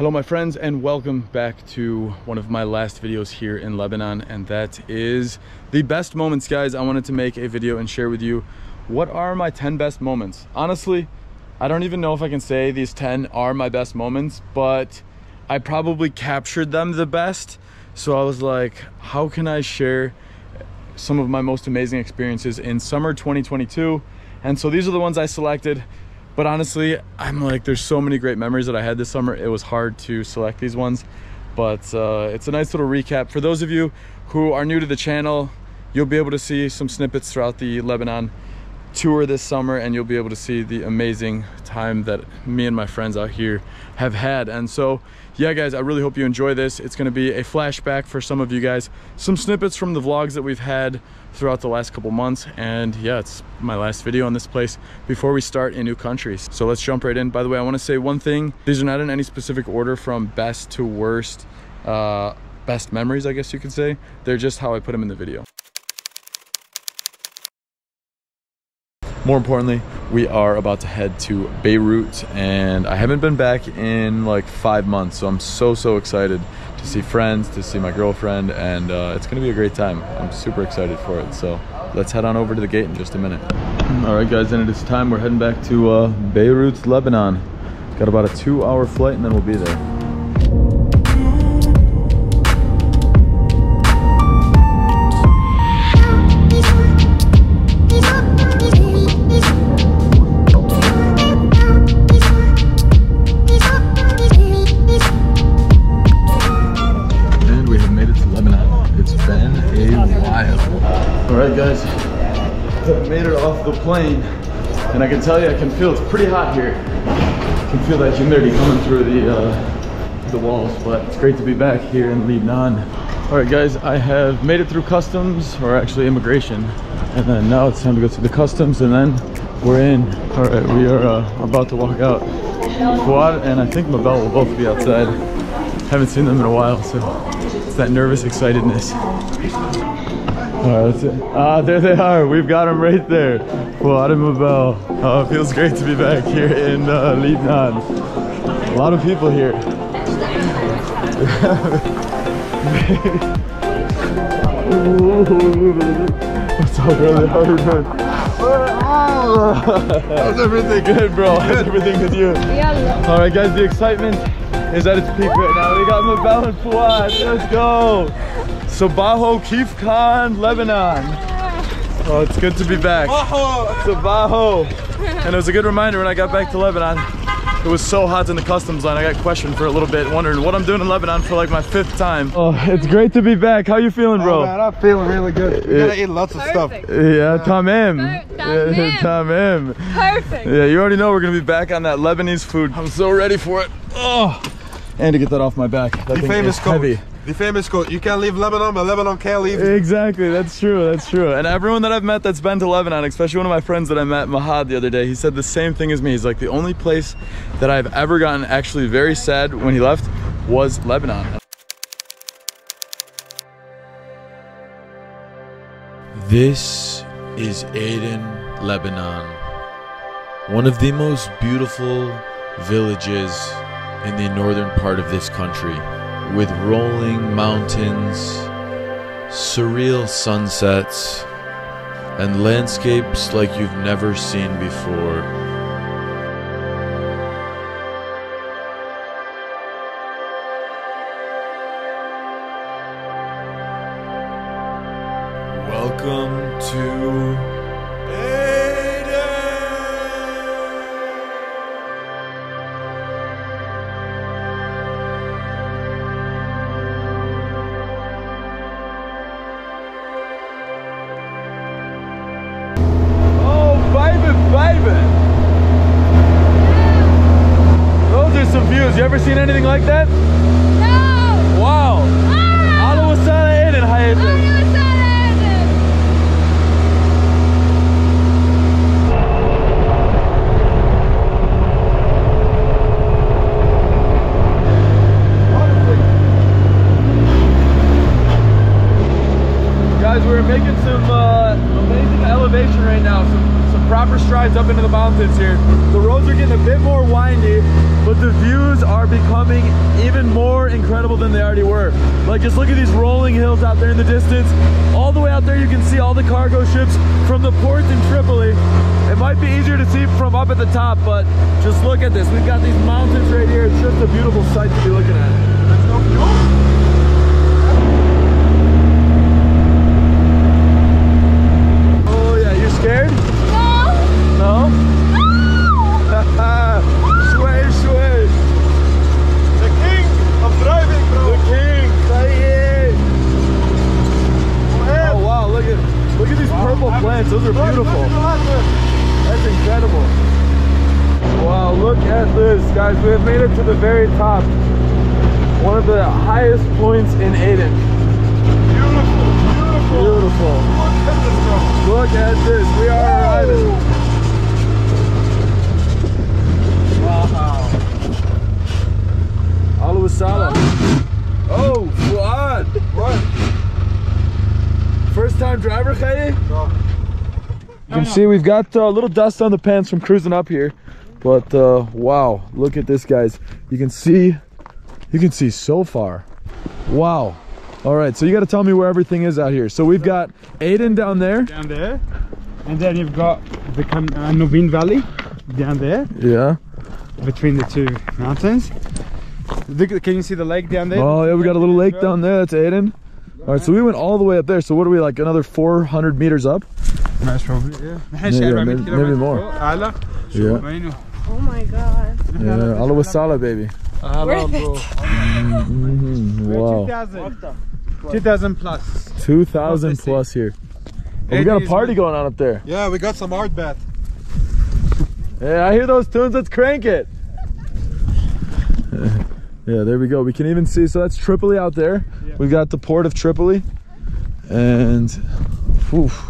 Hello my friends, and welcome back to one of my last videos here in Lebanon, and that is the best moments, guys. I wanted to make a video and share with you what are my 10 best moments. Honestly, I don't even know if I can say these 10 are my best moments, but I probably captured them the best. So I was like, how can I share some of my most amazing experiences in summer 2022? And so these are the ones I selected. But honestly, I'm like, there's so many great memories that I had this summer. It was hard to select these ones, but it's a nice little recap. For those of you who are new to the channel, you'll be able to see some snippets throughout the Lebanon tour this summer, and you'll be able to see the amazing time that me and my friends out here have had. And so, yeah, guys, I really hope you enjoy this. It's going to be a flashback for some of you guys, some snippets from the vlogs that we've had throughout the last couple months. And yeah, it's my last video on this place before we start in new countries. So let's jump right in. By the way, I want to say one thing. These are not in any specific order from best to worst, best memories, I guess you could say. They're just how I put them in the video. More importantly, we are about to head to Beirut, and I haven't been back in like 5 months, so I'm so excited to see friends, to see my girlfriend, and it's gonna be a great time. I'm super excited for it, so let's head on over to the gate in just a minute. All right, guys, and it is time. We're heading back to Beirut, Lebanon. Got about a 2-hour flight, and then we'll be there. Plane, and I can tell you, I can feel it's pretty hot here. I can feel that humidity coming through the walls, but it's great to be back here in Lebanon. All right, guys, I have made it through customs, or actually immigration, and then now it's time to go through the customs, and then we're in. All right, we are about to walk out. Fouad and I think Mabel will both be outside. Haven't seen them in a while, so it's that nervous excitedness. All right, that's it. Ah, there they are. We've got them right there. Fouad and Mabel. Oh, it feels great to be back here in Lebanon. A lot of people here. What's up, brother? How are you doing? How's everything? Good, bro. How's everything with you? All right, guys, the excitement is at its peak right now. We got Mabel and Fouad. Let's go. Sabaho Kif Khan, Lebanon. Oh, it's good to be back. Sabaho. And it was a good reminder when I got back to Lebanon. It was so hot in the customs line. I got questioned for a little bit, wondering what I'm doing in Lebanon for like my 5th time. Oh, it's great to be back. How you feeling, bro? Oh, man, I'm feeling really good. You gotta eat lots of stuff. Yeah, tamam. Tamam. Perfect. Yeah, you already know we're gonna be back on that Lebanese food. I'm so ready for it. Oh, and to get that off my back. That the thing famous is heavy. The famous quote, you can't leave Lebanon, but Lebanon can't leave you. Exactly, that's true, that's true. And everyone that I've met that's been to Lebanon, especially one of my friends that I met, Mahad, the other day, he said the same thing as me. He's like, the only place that I've ever gotten actually very sad when he left was Lebanon. This is Ehden, Lebanon. One of the most beautiful villages in the northern part of this country, with rolling mountains, surreal sunsets, and landscapes like you've never seen before. Welcome to like that? No! Wow! Wow! Guys, we're making some amazing elevation right now, some proper strides climbs up into the mountains here. The roads are getting a bit more windy, but the views are becoming even more incredible than they already were. Like, just look at these rolling hills out there in the distance. All the way out there you can see all the cargo ships from the ports in Tripoli. It might be easier to see from up at the top, but just look at this. We've got these mountains right here. It's just a beautiful sight to be looking at. Let's go. Scared? No. No? Sway, sway. The king of driving, bro. The king. Oh wow, look at these purple plants. Those are beautiful. That's incredible. Wow, look at this, guys. We have made it to the very top. One of the highest points in Ehden. Beautiful, beautiful. Beautiful. Look at this, we are arriving. Wow. Allahu Salam. Oh, Fouad. What? First time driver, Khaye? No. You can see we've got a little dust on the pants from cruising up here. But wow, look at this, guys. You can see so far. Wow. All right, so you got to tell me where everything is out here. So we've got Ehden down there. Down there. And then you've got the Nubin Valley down there. Yeah. Between the two mountains. Can you see the lake down there? Oh, yeah, we got a little lake down there. That's Ehden. All right, so we went all the way up there. So what are we, like another 400 meters up? That's probably, yeah, maybe more. Yeah. Oh, my God. Yeah, Allah wasala, baby. Worth it. Wow. 2,000 plus. 2,000 plus here. Oh, we got a party going on up there. Yeah, we got some art bat. Yeah, I hear those tunes. Let's crank it. Yeah, there we go. We can even see. So that's Tripoli out there. Yeah. We've got the port of Tripoli. And, oof.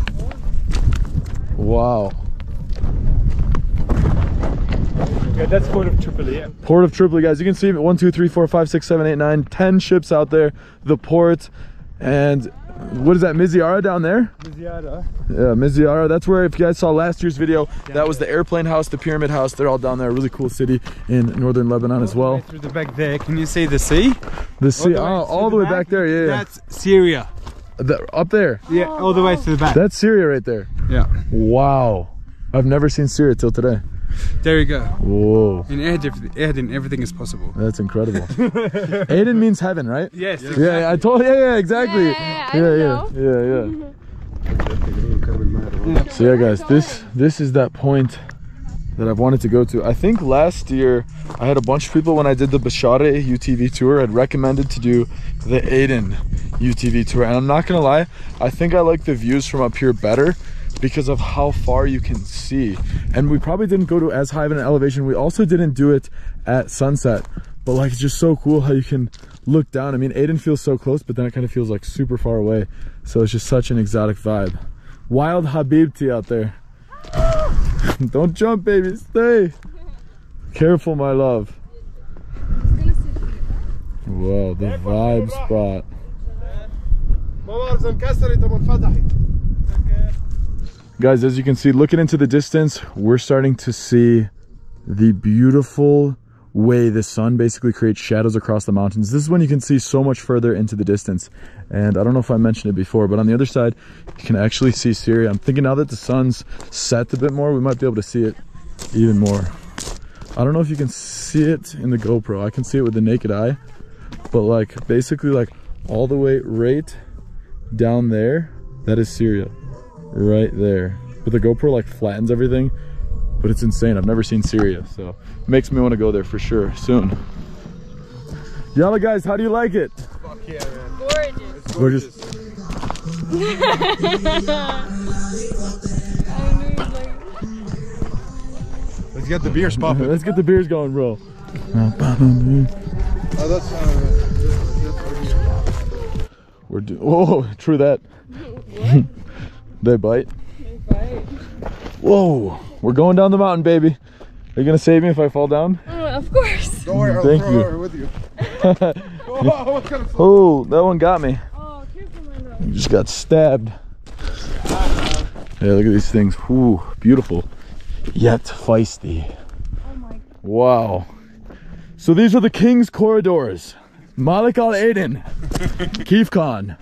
Wow. Yeah, that's Port of Tripoli, yeah. Port of Tripoli, guys. You can see 1, 2, 3, 4, 5, 6, 7, 8, 9, 10 ships out there. The port. And what is that? Miziara down there? Miziara. Yeah, Miziara. That's where, if you guys saw last year's video, that was the airplane house, the pyramid house. They're all down there. A really cool city in northern Lebanon as well. Right through the back there. Can you see the sea? The sea. All the way back there, yeah. That's Syria. Up there? Yeah, all the way to the back. That's Syria right there. Yeah. Wow. I've never seen Syria till today. There you go. Whoa. In Ehden, everything is possible. That's incredible. Ehden means heaven, right? Yes. Exactly. Yeah, I told. Yeah, exactly. Yeah. So yeah, guys, this is that point that I've wanted to go to. I think last year I had a bunch of people when I did the Bashare UTV tour had recommended to do the Ehden UTV tour, and I'm not gonna lie, I think I like the views from up here better, because of how far you can see. And we probably didn't go to as high of an elevation. We also didn't do it at sunset, but like, it's just so cool how you can look down. I mean, Ehden feels so close, but then it kind of feels like super far away. So it's just such an exotic vibe. Wild Habibti out there. Don't jump, baby, stay. Careful, my love. Wow, the vibe spot. Guys, as you can see, looking into the distance, we're starting to see the beautiful way the sun basically creates shadows across the mountains. This is when you can see so much further into the distance. And I don't know if I mentioned it before, but on the other side, you can actually see Syria. I'm thinking now that the sun's set a bit more, we might be able to see it even more. I don't know if you can see it in the GoPro. I can see it with the naked eye, but like basically like all the way right down there, that is Syria. Right there, but the GoPro like flattens everything, but it's insane. I've never seen Syria, so it makes me want to go there for sure soon. Yalla, guys, how do you like it? Fuck yeah, man. Gorgeous. Gorgeous. Let's get the beers popping. Let's get the beers going, bro. We're doing. Oh, true that. What? They bite. They bite. Whoa, we're going down the mountain, baby. Are you gonna save me if I fall down? Of course. Don't worry, I'll throw her with you. Whoa, kind of oh, that one got me. Oh, careful, my nose. You just got stabbed. Yeah, look at these things. Ooh, beautiful. yet feisty. Oh my. Wow. So these are the King's Corridors. Malik Al Aden. Keef Khan.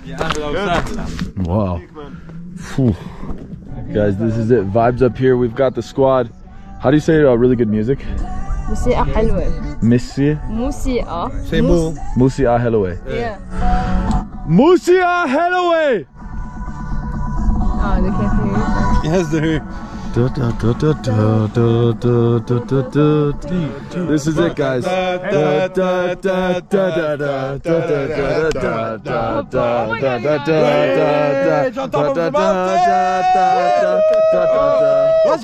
Wow. Whew. Guys, this is it. Vibes up here. We've got the squad. How do you say really good music? Musi'a halwa. Musi'a. Say boo. Musi'a halwa. Yeah. Musi'a halwa. Oh, they can't hear you. Yes, they're here. This is it, guys. Let's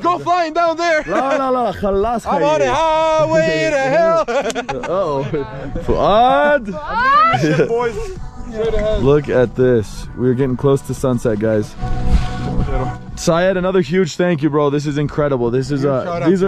go flying down there. I'm on a highway to hell. Uh-oh. Fouad. Look at this. We're getting close to sunset, guys. Syed, another huge thank you, bro. This is incredible. This is these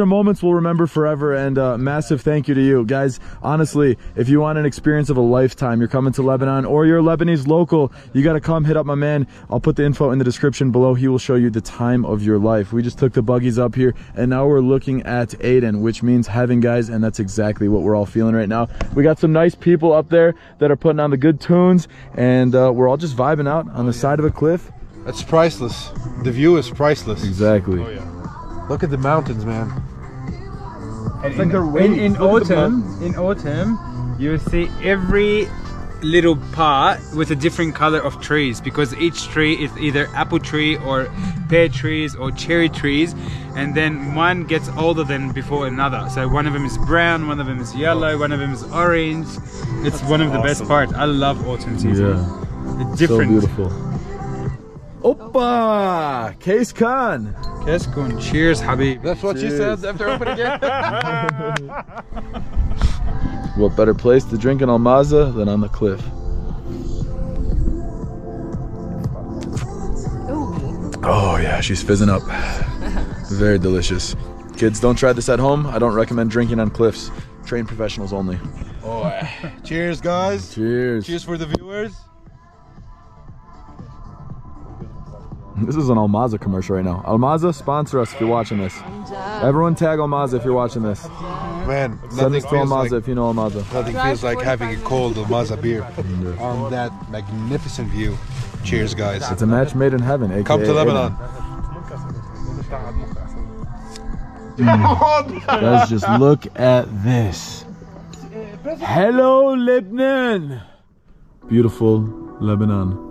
are moments we'll remember forever, and massive thank you to you guys. Honestly, if you want an experience of a lifetime, you're coming to Lebanon or you're a Lebanese local, you got to come hit up my man. I'll put the info in the description below. He will show you the time of your life. We just took the buggies up here and now we're looking at Ehden, which means heaven, guys, and that's exactly what we're all feeling right now. We got some nice people up there that are putting on the good tunes, and we're all just vibing out on the side of a cliff. That's priceless. The view is priceless. Exactly. Oh, yeah. Look at the mountains, man. And it's like they're waiting. In autumn, you see every little part with a different color of trees, because each tree is either apple tree or pear trees or cherry trees, and then one gets older than before another. So one of them is brown, one of them is yellow, one of them is orange. It's one of the best parts. I love autumn season. Yeah. It's different. So beautiful. Opa! Case Khan! Case Khan, cheers, Habib. That's what she said after opening it. What better place to drink in Almaza than on the cliff? Ooh. Oh, yeah, she's fizzing up. Very delicious. Kids, don't try this at home. I don't recommend drinking on cliffs. Trained professionals only. Oh, cheers, guys. Cheers. Cheers for the viewers. This is an Almaza commercial right now. Almaza, sponsor us if you're watching this. Everyone tag Almaza if you're watching this. Man, send us to Almaza if you know Almaza. Nothing feels like having a cold Almaza beer on that magnificent view. Cheers, guys. It's a match made in heaven, aka come to Lebanon. Guys, just look at this. Hello, Lebanon. Beautiful Lebanon.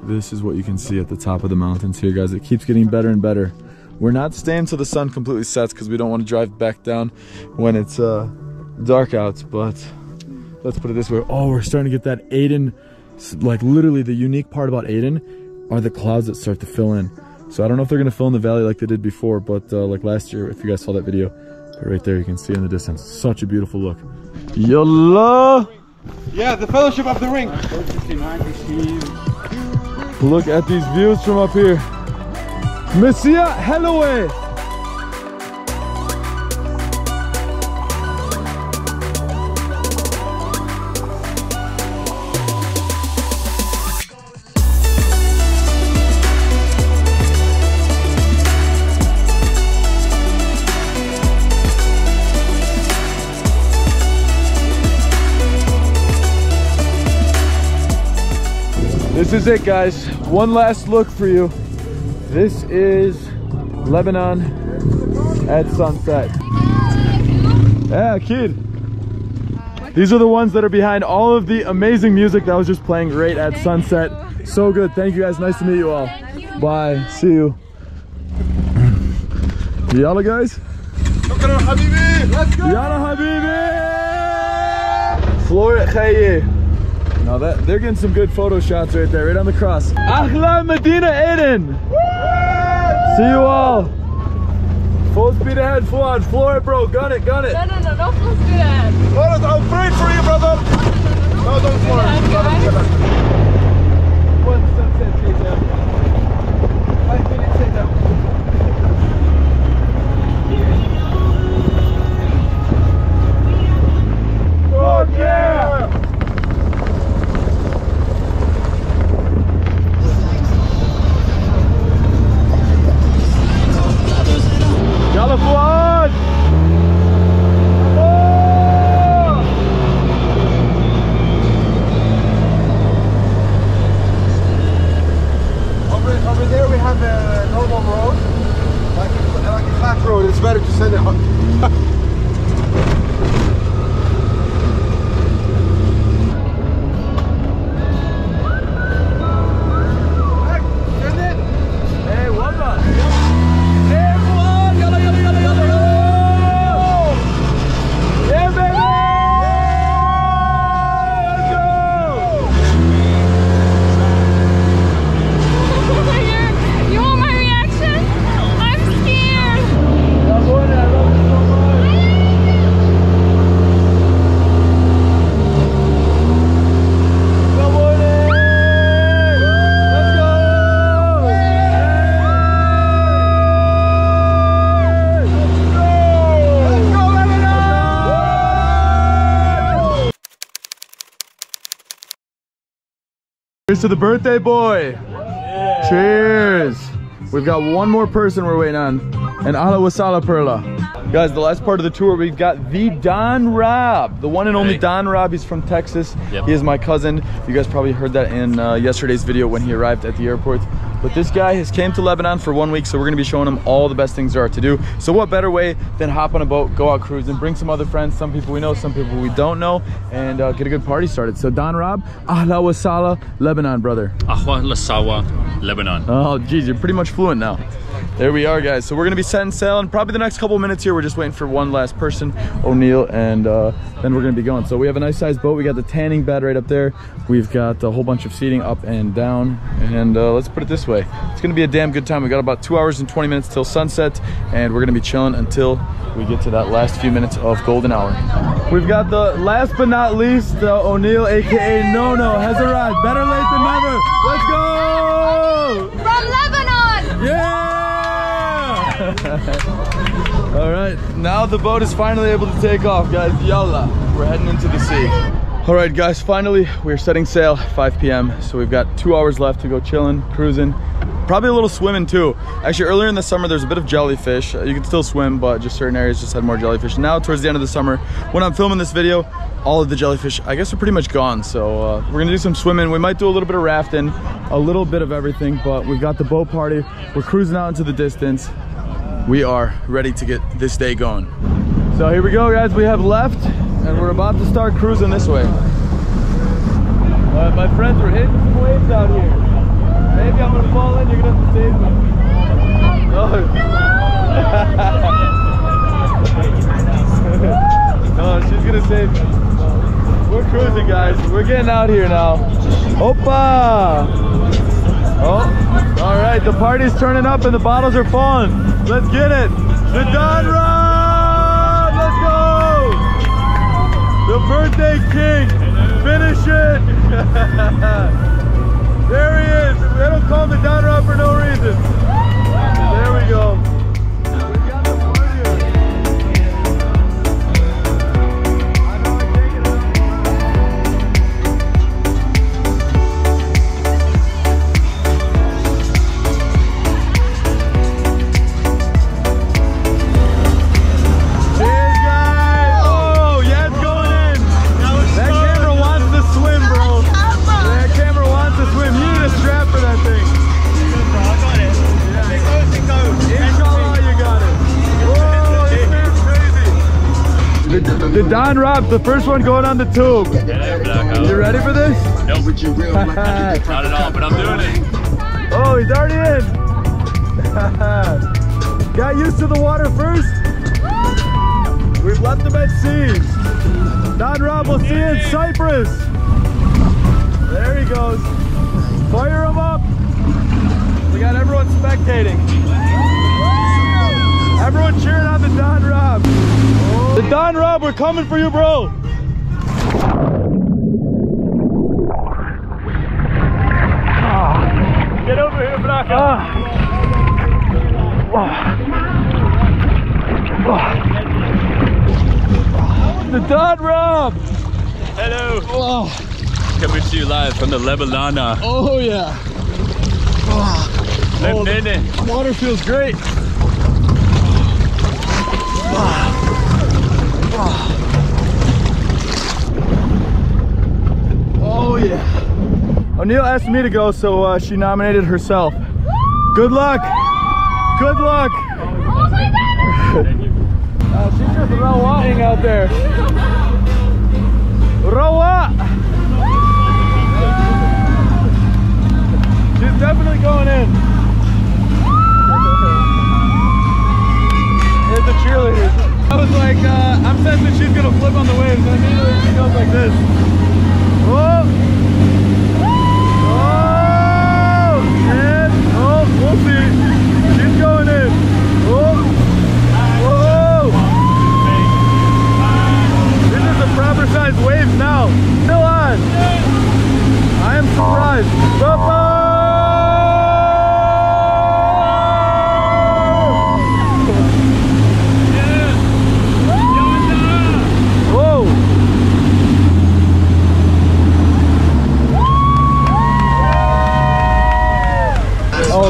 This is what you can see at the top of the mountains here, guys. It keeps getting better and better. We're not staying till the sun completely sets because we don't want to drive back down when it's dark out, but let's put it this way. Oh, we're starting to get that Ehden, like literally the unique part about Ehden are the clouds that start to fill in. So I don't know if they're going to fill in the valley like they did before, but like last year, if you guys saw that video, right there you can see in the distance. Such a beautiful look. Yalla! Yeah, the Fellowship of the Ring. Look at these views from up here. Messiah Holloway. This is it, guys. One last look for you. This is Lebanon at sunset. Yeah, kid. These are the ones that are behind all of the amazing music that was just playing right at sunset. So good. Thank you, guys. Nice to meet you all. Bye. See you. Yalla, guys. Shukran, habibi. Let's go. Yalla, habibi. Floor Khaye. Now that they're getting some good photo shots right there, right on the cross. Ahla Medina Ehden. See you all. Full speed ahead, Fouad. Floor it, bro. Gun it, gun it. No, no, no, no full speed ahead. Fouad, I'm afraid for you, brother. No, don't floor it. One sunset chase out. 5 minutes chase out. Oh, yeah. Here's to the birthday boy. Yeah. Cheers. We've got one more person we're waiting on. And ala wasala perla. Guys, the last part of the tour, we've got the Don Rob. The one and only Don Rob. He's from Texas. Yep. He is my cousin. You guys probably heard that in yesterday's video when he arrived at the airport. But this guy has came to Lebanon for 1 week, so we're gonna be showing him all the best things there are to do. So what better way than hop on a boat, go out cruising, bring some other friends, some people we know, some people we don't know, and get a good party started. So Don Rob, ahla wasala, Lebanon, brother. Ahla wasawa, Lebanon. Oh, geez, you're pretty much fluent now. There we are, guys. So we're gonna be setting sail in probably the next couple minutes here. We're just waiting for one last person, O'Neill, and then we're gonna be going. So we have a nice sized boat. We got the tanning bed right up there. We've got a whole bunch of seating up and down. And let's put it this way. It's gonna be a damn good time. We got about 2 hours and 20 minutes till sunset, and we're gonna be chilling until we get to that last few minutes of golden hour. We've got the last but not least, O'Neill, AKA No-No, has arrived. Better late than never. Let's go! From Lebanon! Yeah! All right, now the boat is finally able to take off, guys. Yalla, we're heading into the sea. All right, guys, finally we're setting sail at 5 p.m. so we've got 2 hours left to go chilling, cruising, probably a little swimming too. Actually, earlier in the summer there's a bit of jellyfish. You can still swim, but just certain areas just had more jellyfish. Now towards the end of the summer, when I'm filming this video, all of the jellyfish I guess are pretty much gone. So we're gonna do some swimming, we might do a little bit of rafting, a little bit of everything. But we've got the boat party, we're cruising out into the distance. We are ready to get this day going. So here we go, guys. We have left, and we're about to start cruising this way. My friends, we're hitting some waves out here. Maybe I'm gonna fall in. You're gonna have to save me. No, she's gonna save me. We're cruising, guys. We're getting out here now. Opa! Oh, all right, the party's turning up and the bottles are falling. Let's get it. The Don Rob, let's go. The birthday king, finish it. There he is. They don't call him the Don Rob for no reason. There we go. The Don Rob, the first one going on the tube. You ready for this? Nope. Not at all, but I'm doing it. Oh, he's already in. Got used to the water first. We've left him at sea. Don Rob will see you in Cyprus. There he goes. Fire him up. We got everyone spectating. Everyone cheering on the Don Rob. Oh. The Don Rob, we're coming for you, bro. Ah. Get over here, Blanca. Ah. Ah. Ah. Ah. The Don Rob. Hello. Oh. Coming to you live from the Lebanana. Oh, yeah. Ah. Oh, the water feels great. Oh yeah. O'Neill asked me to go, so she nominated herself. Good luck. Good luck. Oh my God. She's just rawaing out there. Rawa. She's definitely going in. The cheerleaders. I was like, I'm sensing that she's gonna flip on the waves, and immediately she goes like this. Whoa! Oh! And oh, we'll see. She's going in. Whoa! Whoa! This is the proper size waves now. Still on. I am surprised. Bye-bye.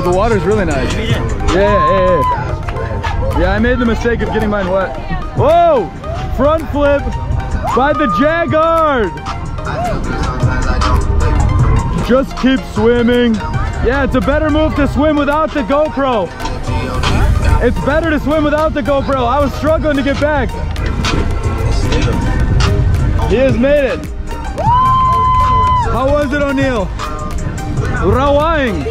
Oh, the water's really nice. Yeah, I made the mistake of getting mine wet. Whoa! Front flip by the Jaggard! Just keep swimming. Yeah, it's a better move to swim without the GoPro. It's better to swim without the GoPro. I was struggling to get back. He has made it. How was it, O'Neill? Rawaing.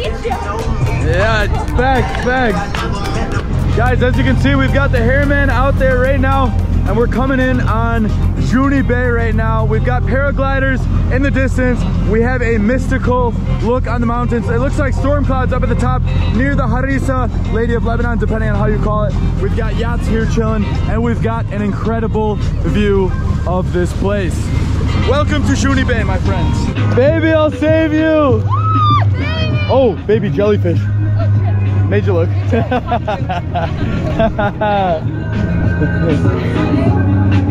Yeah, facts. Guys, as you can see, we've got the Hairman out there right now, and we're coming in on Jounieh Bay right now. We've got paragliders in the distance. We have a mystical look on the mountains. It looks like storm clouds up at the top near the Harissa, Lady of Lebanon, depending on how you call it. We've got yachts here chilling, and we've got an incredible view of this place. Welcome to Jounieh Bay, my friends. Baby, I'll save you. Oh, baby, oh, baby jellyfish. Okay. Made you look.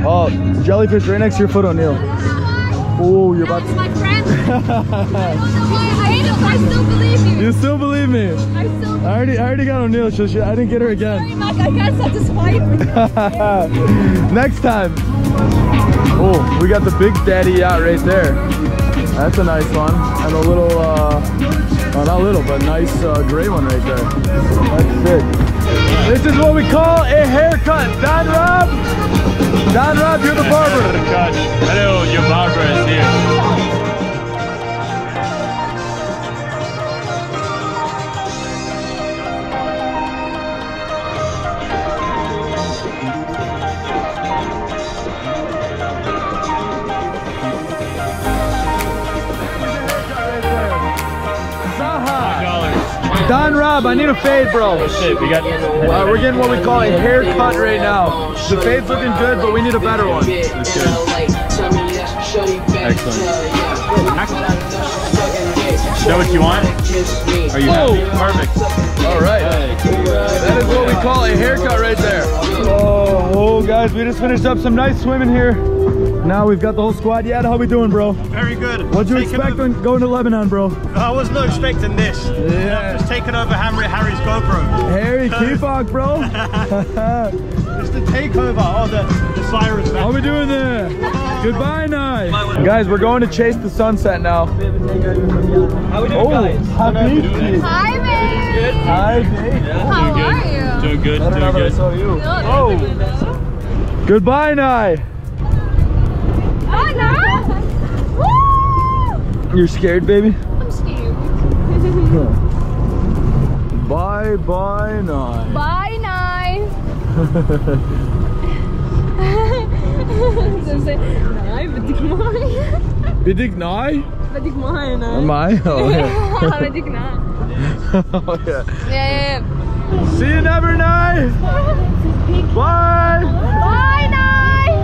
Oh, jellyfish right next to your foot, O'Neill. Oh, you're about to. My friend. I still believe you. You still believe me? I already got O'Neill. I didn't get her again. Sorry, Mac, I can't satisfy you. Next time. Oh, we got the Big Daddy yacht right there. That's a nice one, and a little, well, not little, but nice gray one right there. That's sick. This is what we call a haircut. Don Rob. Don Rob, you're the barber. Hello, your barber is here. Don Rob, I need a fade, bro. We're getting what we call a haircut right now. The fade's looking good, but we need a better one. That's good. Excellent. Is that what you want? Are you happy? Perfect. All right. That is what we call a haircut right there. Oh, guys, we just finished up some nice swimming here. Now we've got the whole squad. Yeah, how we doing, bro? Very good. What'd you expect on going to Lebanon, bro? I was not expecting this. Yeah. I'm just taking over Harry's GoPro. Harry, keep on, bro. It's the takeover, oh, the sirens. How we doing there? Goodbye night. Guys, we're going to chase the sunset now. How we doing, guys? Habibi. Hi, babe. Hi, babe. How are you? Doing good, doing good. So you. Oh. Goodbye night. Oh, no. Woo! You're scared, baby? I'm scared. Bye-bye night. Bye night. See you never night. Bye. Bye night.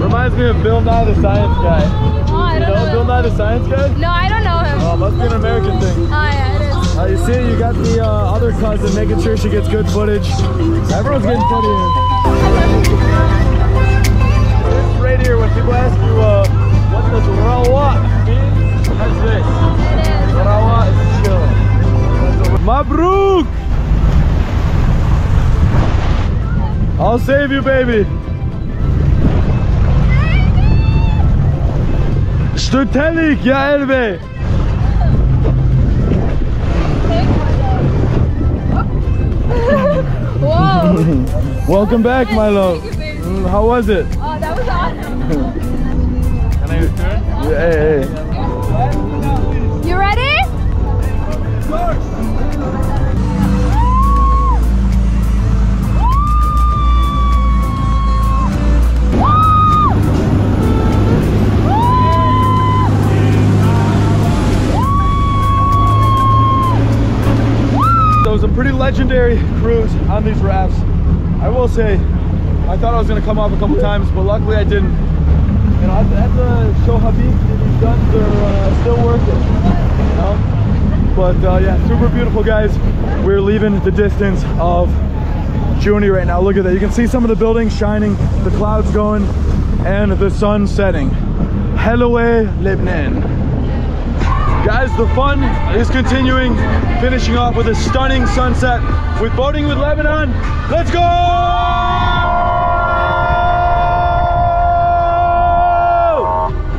Reminds me of Bill Nye the Science Guy. Oh, I don't know Bill Nye the Science Guy? No, I don't know him. Oh, must be an American thing. Oh yeah. You see, you got the other cousin making sure she gets good footage. Everyone's getting funny here. It's right here when people ask you, what does Rawa mean? That's this. Rawa is chill. Mabrook! I'll save you, baby. Stutelik, ya elbe. Whoa! Welcome back, my love. How was it? Oh, that was awesome. Can I return? Hey. You ready? Of course. It was a pretty legendary cruise on these rafts. I will say, I thought I was going to come off a couple times, but luckily I didn't. You know, I had to show Habib that these guns are still working. You know? But yeah, super beautiful, guys. We're leaving the distance of Jounieh right now. Look at that. You can see some of the buildings shining, the clouds going, and the sun setting. Hello, Lebanon. Guys, the fun is continuing, finishing off with a stunning sunset with Boating with Lebanon. Let's go!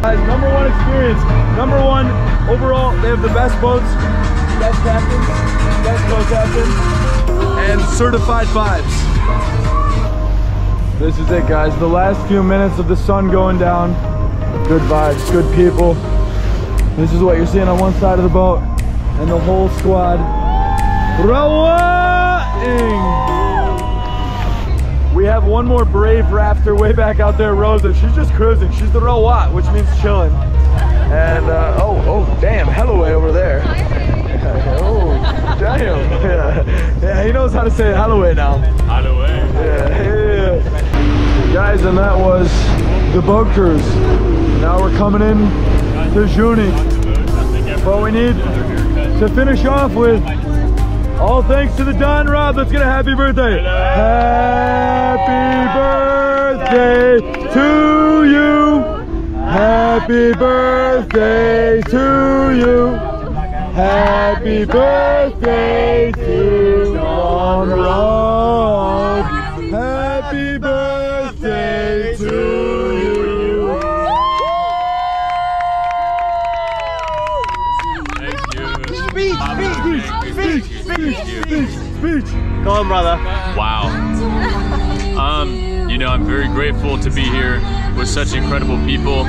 Guys, number one experience, number one overall. They have the best boats, best captains, best boat captains, and certified vibes. This is it, guys. The last few minutes of the sun going down. Good vibes, good people. This is what you're seeing on one side of the boat, and the whole squad rowing. We have one more brave rafter way back out there, Rosa. She's just cruising. She's the rawat, which means chilling. And oh, damn, Hellaway over there. Oh, damn. Yeah, he knows how to say Hellaway now. Hellaway. Yeah. Guys, and that was the boat cruise. Now we're coming in to Jounieh, but we need to finish off with all thanks to the Don Rob. Let's get a happy birthday. Hello. Happy birthday to you. Happy birthday to you. Happy birthday to Don Rob. Happy birthday to you. Speech. Go on, brother. Wow. You know, I'm very grateful to be here with such incredible people,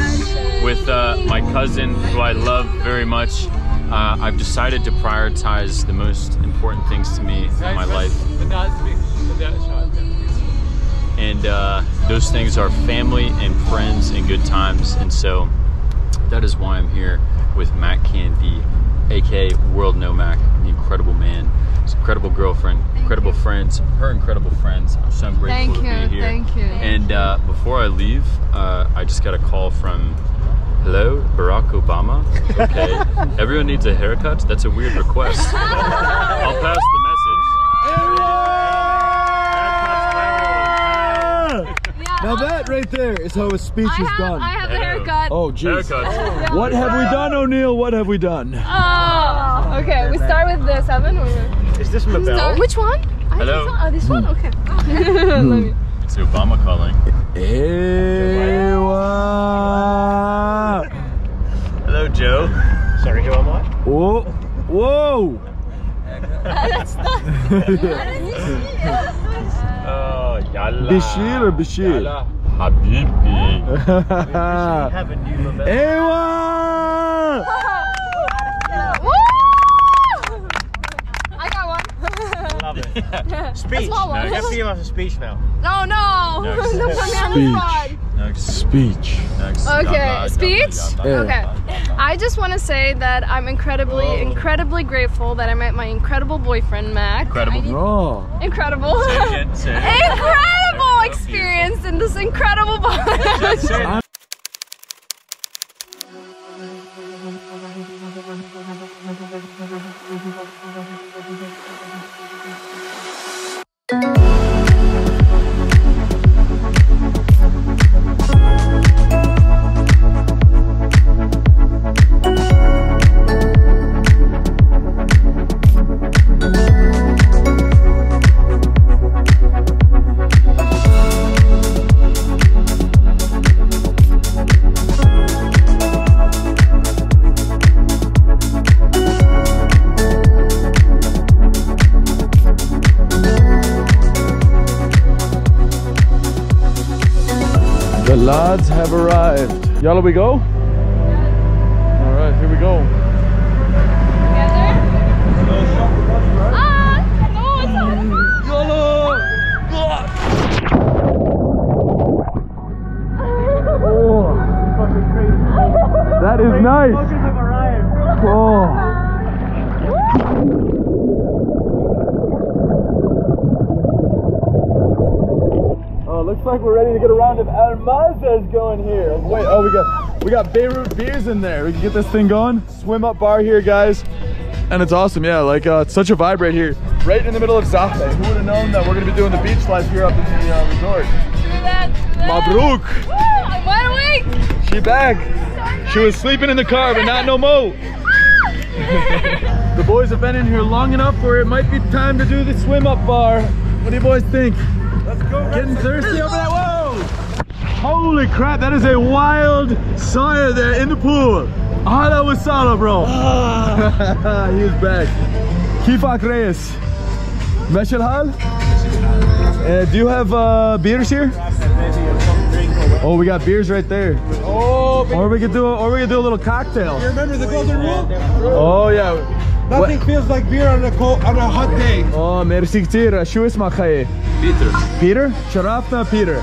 with my cousin, who I love very much. I've decided to prioritize the most important things to me in my life. And those things are family and friends and good times. And so that is why I'm here with Mac Candy, aka World Nomac, the incredible man, his incredible girlfriend, incredible friends, her incredible friends. I'm so grateful to be here. Thank you. And before I leave, I just got a call from, hello, Barack Obama. Okay, everyone needs a haircut. That's a weird request. I'll pass the message. Now that right there is how his speech is done. I have a haircut. Oh, jeez. Oh. What have we done, O'Neill? What have we done? Oh, okay. We start with this, haven't we? Is this Mabel? Which one? Hello. Oh, this one? Okay. It's Obama calling. Hello, Joe. Sorry, who am I? Whoa. Whoa. That's not... Yalla. Bashir or Bashir? Yalla. Habibi. We have a new Mabel. Ewa! I got one. Love it. Yeah. Speech. No, you have to give us a speech now. Oh, no. Speech. Okay. Speech? Okay. I just want to say that I'm incredibly grateful that I met my incredible boyfriend, Mac. Incredible. Incredible experience in this incredible bond. Lads have arrived. Y'all, we go? Yeah. All right, here we go. Together? Ah! No, it's not! YOLO! Oh! That is nice! Oh! Looks like we're ready to get a round of Almazas going here. Wait, oh, we got Beirut beers in there. We can get this thing going. Swim up bar here, guys. And it's awesome, yeah, like it's such a vibe right here. Right in the middle of Zahle. Who would have known that we're gonna be doing the beach life here up in the resort? Do that. Mabrouk! Woo, what a week! She back. She was sleeping in the car, but not no more. The boys have been in here long enough where it might be time to do the swim up bar. What do you boys think? Let's go. Getting thirsty over that wall. Holy crap, that is a wild sire there in the pool. Hala wasala, bro. He is back. Kifak Reyes. Meshel Hal? Do you have beers here? Oh, we got beers right there. Oh, or we could do, a little cocktail. You remember the golden rule? Oh yeah. Nothing feels like beer on a cold, on a hot day. Oh, merci ktir. Ashu isma khaye. Peter. Peter? Sharafna Peter.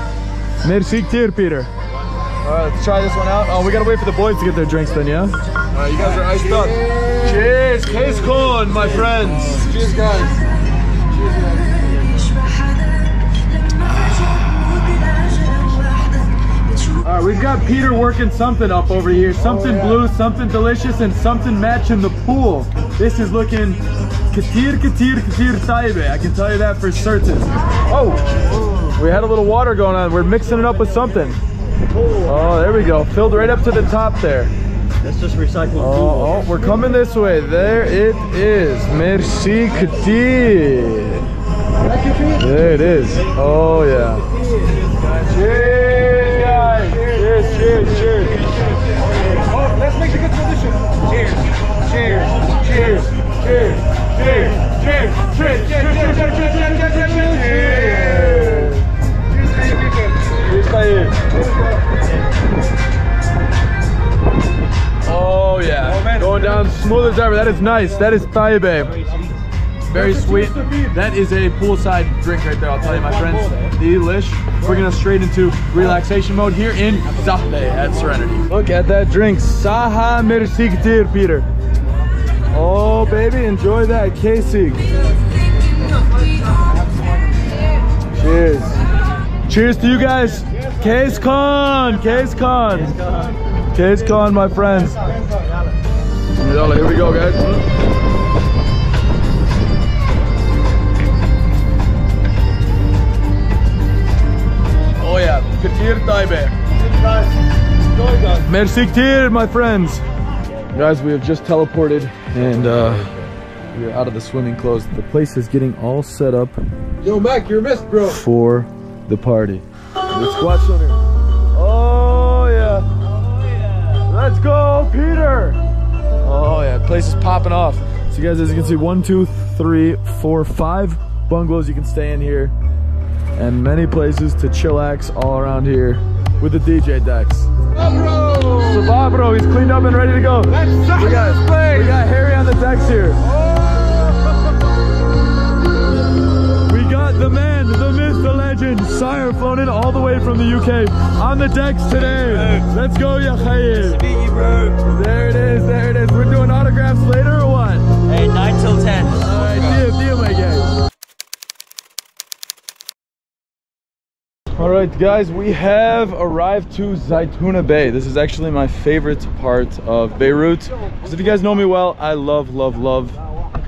Merci ktir, Peter. All right, let's try this one out. Oh, we gotta wait for the boys to get their drinks then, yeah. All right, you guys are iced up. Cheers, case corn, my friends. Cheers, guys. Cheers, guys. Alright, we've got Peter working something up over here. Something blue, something delicious, and something matching the pool. This is looking katir taibe. I can tell you that for certain. Oh! We had a little water going on. We're mixing it up with something. Oh, there we go. Filled right up to the top there. That's just recycled pool. Oh, we're coming this way. There it is. Merci katir. There it is. Oh, yeah. Cheers! Cheers, cheers, cheers. Oh, let's make a good tradition. Cheers, cheers, cheers, cheers, cheers, cheers, cheers, cheers, cheers, cheers, cheers. Oh yeah, going down smooth as ever. That is nice. That is Taibe. Very sweet. That is a poolside drink right there, I'll tell you, my friends. Delish. We're gonna straight into relaxation mode here in Zahle at Serenity. Look at that drink. Saha merci ktir, Peter. Oh baby, enjoy that Casey. Cheers. Cheers to you guys. Case con, case con, case con, my friends. Here we go, guys. Katir Taibe. Merci Ktir, my friends. Guys, we have just teleported and we are out of the swimming clothes. The place is getting all set up. Yo, Mac, you're missed, bro. For the party. The squat's on here. Oh, yeah. Oh, yeah. Let's go, Peter. Oh, yeah. Place is popping off. So, guys, as you can see, 5 bungalows you can stay in here. And many places to chillax all around here with the DJ decks. Sababro, he's cleaned up and ready to go. That's we got Harry on the decks here. Oh. We got the man, the myth, the legend, Sire, flown in all the way from the UK on the decks today. Let's go, Yachayim. There it is, there it is. We're doing autographs later or what? Hey, 9 till 10. All right, deal, my guys. Alright guys, we have arrived to Zaitunay Bay. This is actually my favorite part of Beirut. Because if you guys know me well, I love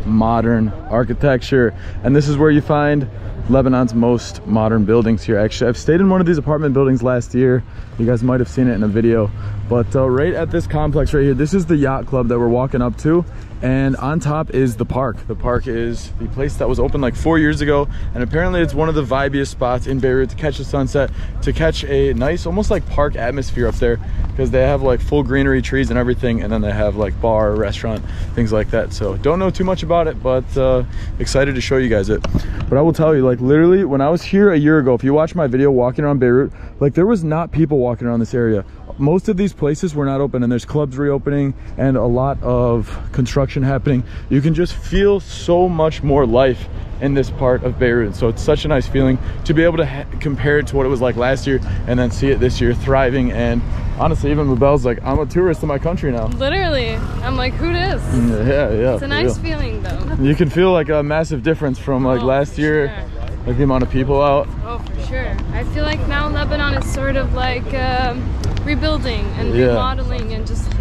modern architecture. And this is where you find Lebanon's most modern buildings here. Actually, I've stayed in one of these apartment buildings last year. You guys might have seen it in a video. But right at this complex right here, this is the yacht club that we're walking up to. And on top is the park. The park is the place that was opened like 4 years ago. And apparently it's one of the vibiest spots in Beirut to catch the sunset, to catch a nice, almost like park atmosphere up there. Because they have like full greenery, trees and everything. And then they have like bar, restaurant, things like that. So don't know too much about it, but excited to show you guys it. But I will tell you, like literally when I was here a year ago, if you watch my video walking around Beirut, like there was not people walking around this area. Most of these places were not open, and there's clubs reopening and a lot of construction happening. You can just feel so much more life in this part of Beirut. So it's such a nice feeling to be able to compare it to what it was like last year and then see it this year thriving. And honestly, even Mabel's like, I'm a tourist in my country now. Literally, I'm like, who dis? Yeah, yeah. It's a nice feeling though. You can feel like a massive difference from like last year. Sure. Like the amount of people out. Oh, for sure. I feel like now Lebanon is sort of like rebuilding and remodeling and just,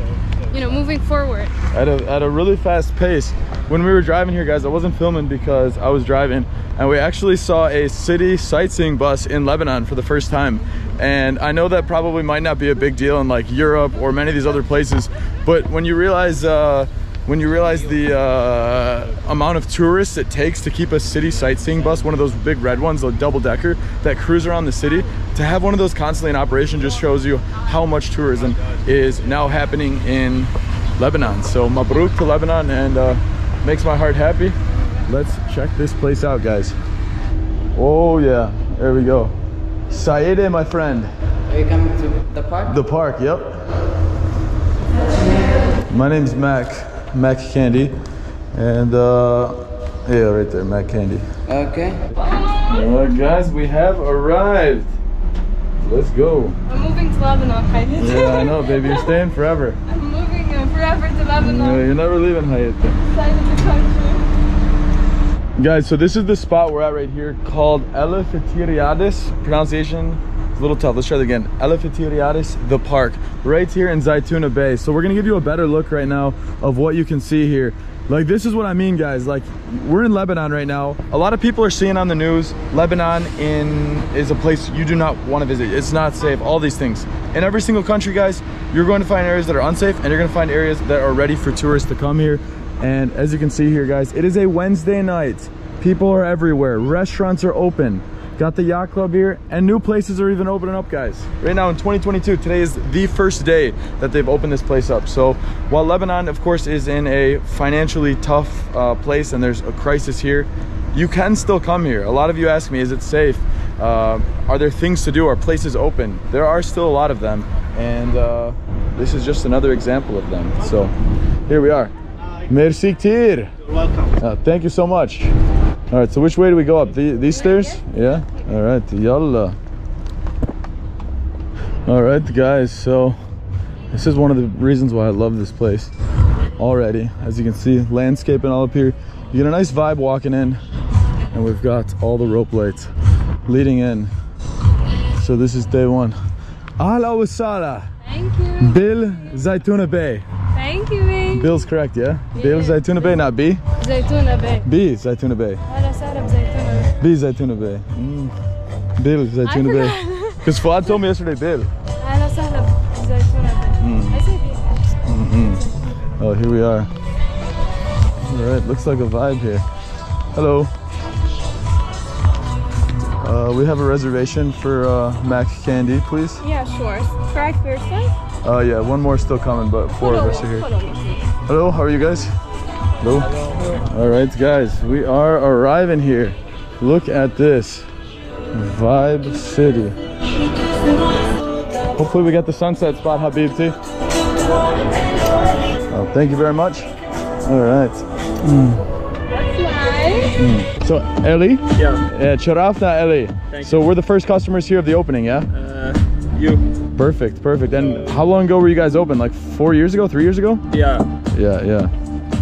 you know, moving forward at a really fast pace. When we were driving here, guys, I wasn't filming because I was driving, and we actually saw a city sightseeing bus in Lebanon for the first time. And I know that probably might not be a big deal in like Europe or many of these other places, but when you realize when you realize the amount of tourists it takes to keep a city sightseeing bus, one of those big red ones, a double-decker, that cruise around the city, to have one of those constantly in operation just shows you how much tourism is now happening in Lebanon. So Mabrouk to Lebanon, and makes my heart happy. Let's check this place out, guys. Oh yeah, there we go. Saeed, my friend. Are you coming to the park? The park, yep. My name's Mac, Mac Candy, and yeah, right there, Mac Candy. Okay. Alright guys, we have arrived. Let's go. I'm moving to Lebanon, Hayat. Yeah, I know, baby, you're staying forever. I'm moving forever to Lebanon. No, you're never leaving, Hayat. Side of the country. Guys, so this is the spot we're at right here called Eleftherias. Pronunciation? A little tough. Let's try it again. Eleftherias, the park, right here in Zaitunay Bay. So we're gonna give you a better look right now of what you can see here. Like, this is what I mean, guys. Like, we're in Lebanon right now. A lot of people are seeing on the news, Lebanon is a place you do not want to visit. It's not safe, all these things. In every single country, guys, you're going to find areas that are unsafe, and you're gonna find areas that are ready for tourists to come here. And as you can see here, guys, it is a Wednesday night. People are everywhere. Restaurants are open. Got the yacht club here, and new places are even opening up, guys. Right now in 2022, today is the first day that they've opened this place up. So while Lebanon, of course, is in a financially tough place, and there's a crisis here, you can still come here. A lot of you ask me, is it safe? Are there things to do? Are places open? There are still a lot of them, and this is just another example of them. So here we are. Merci ktir. Welcome. Thank you so much. All right, so which way do we go up? These stairs? Yeah? All right, yalla. All right, guys, so this is one of the reasons why I love this place already. As you can see, landscaping all up here. You get a nice vibe walking in, and we've got all the rope lights leading in. So this is day one. Ahla wa sahla. Thank you. Bil Zaitunay Bay. Thank you, babe. Bill's correct, yeah? Yeah. Bill Zaitunay Bay, not B? Zaitunay Bay. B Zaitunay Bay. B Zaitunay Bay. Bill Zaitunay Bay. Because Fouad told me yesterday, Bill. I said B. Oh, here we are. Alright, looks like a vibe here. Hello. We have a reservation for Mac Candy, please. Yeah, sure. Fried person? Yeah, one more still coming, but four of us are here. Hello, how are you guys? Hello. All right, guys, we are arriving here. Look at this vibe city. Hopefully we got the sunset spot, Habibti. Oh, thank you very much. All right. That's nice. So Ellie? Yeah. Charafna Ellie. Thank you. So we're the first customers here of the opening, yeah? You. Perfect, perfect. And how long ago were you guys open? Like 4 years ago, 3 years ago? Yeah. Yeah, yeah.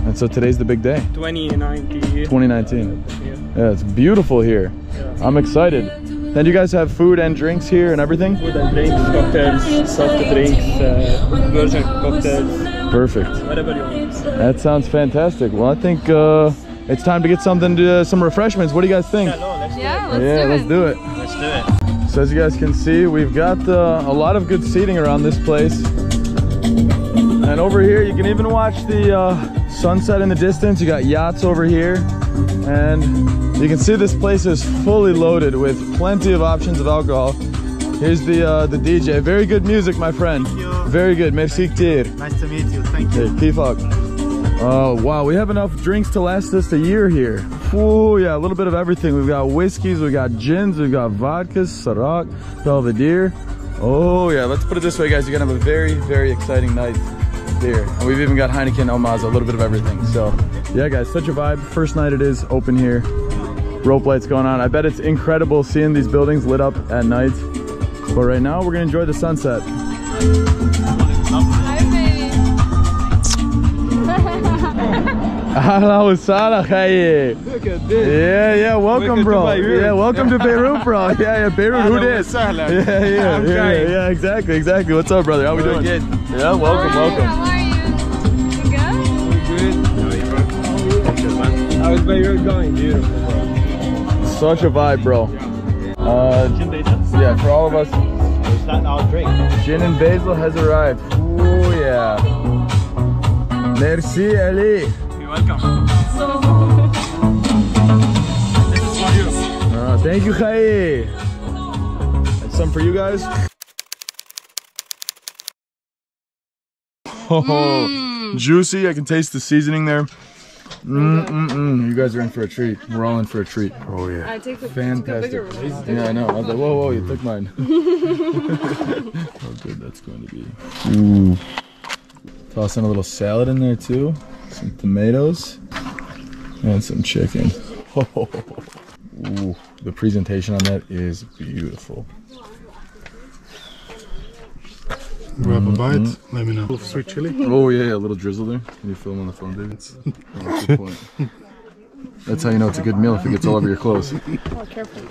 And so today's the big day. 2019. 2019. Yeah, it's beautiful here. Yeah. I'm excited. Then you guys have food and drinks here and everything? Food and drinks, cocktails, soft drinks, virgin cocktails. Perfect. Whatever you want. That sounds fantastic. Well, I think it's time to get something to some refreshments. What do you guys think? Yeah, let's do it. So as you guys can see, we've got a lot of good seating around this place. And over here, you can even watch the sunset in the distance. You got yachts over here. And you can see this place is fully loaded with plenty of options of alcohol. Here's the DJ. Very good music, my friend. Thank you. Very good. Merci ktir. Nice to meet you. Thank you. Oh, wow. We have enough drinks to last us a year here. Oh yeah, a little bit of everything. We've got whiskeys, we've got gins, we've got vodkas, Ciroc, Belvedere. Oh yeah, let's put it this way, guys. You're gonna have a very, very exciting night here. And we've even got Heineken, Omaza, a little bit of everything. So yeah, guys, such a vibe. First night it is open here. Rope lights going on. I bet it's incredible seeing these buildings lit up at night. But right now, we're gonna enjoy the sunset. Ahlan wa sahlan, Khayyeh. Look at this. Yeah, yeah, welcome, bro. Yeah, welcome to Beirut, bro. Yeah, yeah, Beirut, who this? Yeah, exactly. What's up, brother? How we doing? Good. Yeah, welcome, welcome. How are you? You good? Good. How is Beirut going? Beautiful, bro. Such a vibe, bro. Yeah, for all of us. Gin and basil has arrived. Oh, yeah. Merci, Ali. You're welcome. This is for you. Thank you, Khaye. And some for you guys. Oh, juicy. I can taste the seasoning there. You guys are in for a treat. We're all in for a treat. Oh yeah. I take the fantastic. Yeah, I know. I was like, whoa, whoa, you took mine. How good that's going to be. Ooh. Toss in a little salad in there too. Some tomatoes and some chicken. Oh. Ooh. The presentation on that is beautiful. Grab a bite, let me know. A little sweet chili. Oh yeah, a little drizzle there. Can you film on the phone, David? That's a good point. That's how you know it's a good meal, if it gets all over your clothes. Oh, careful.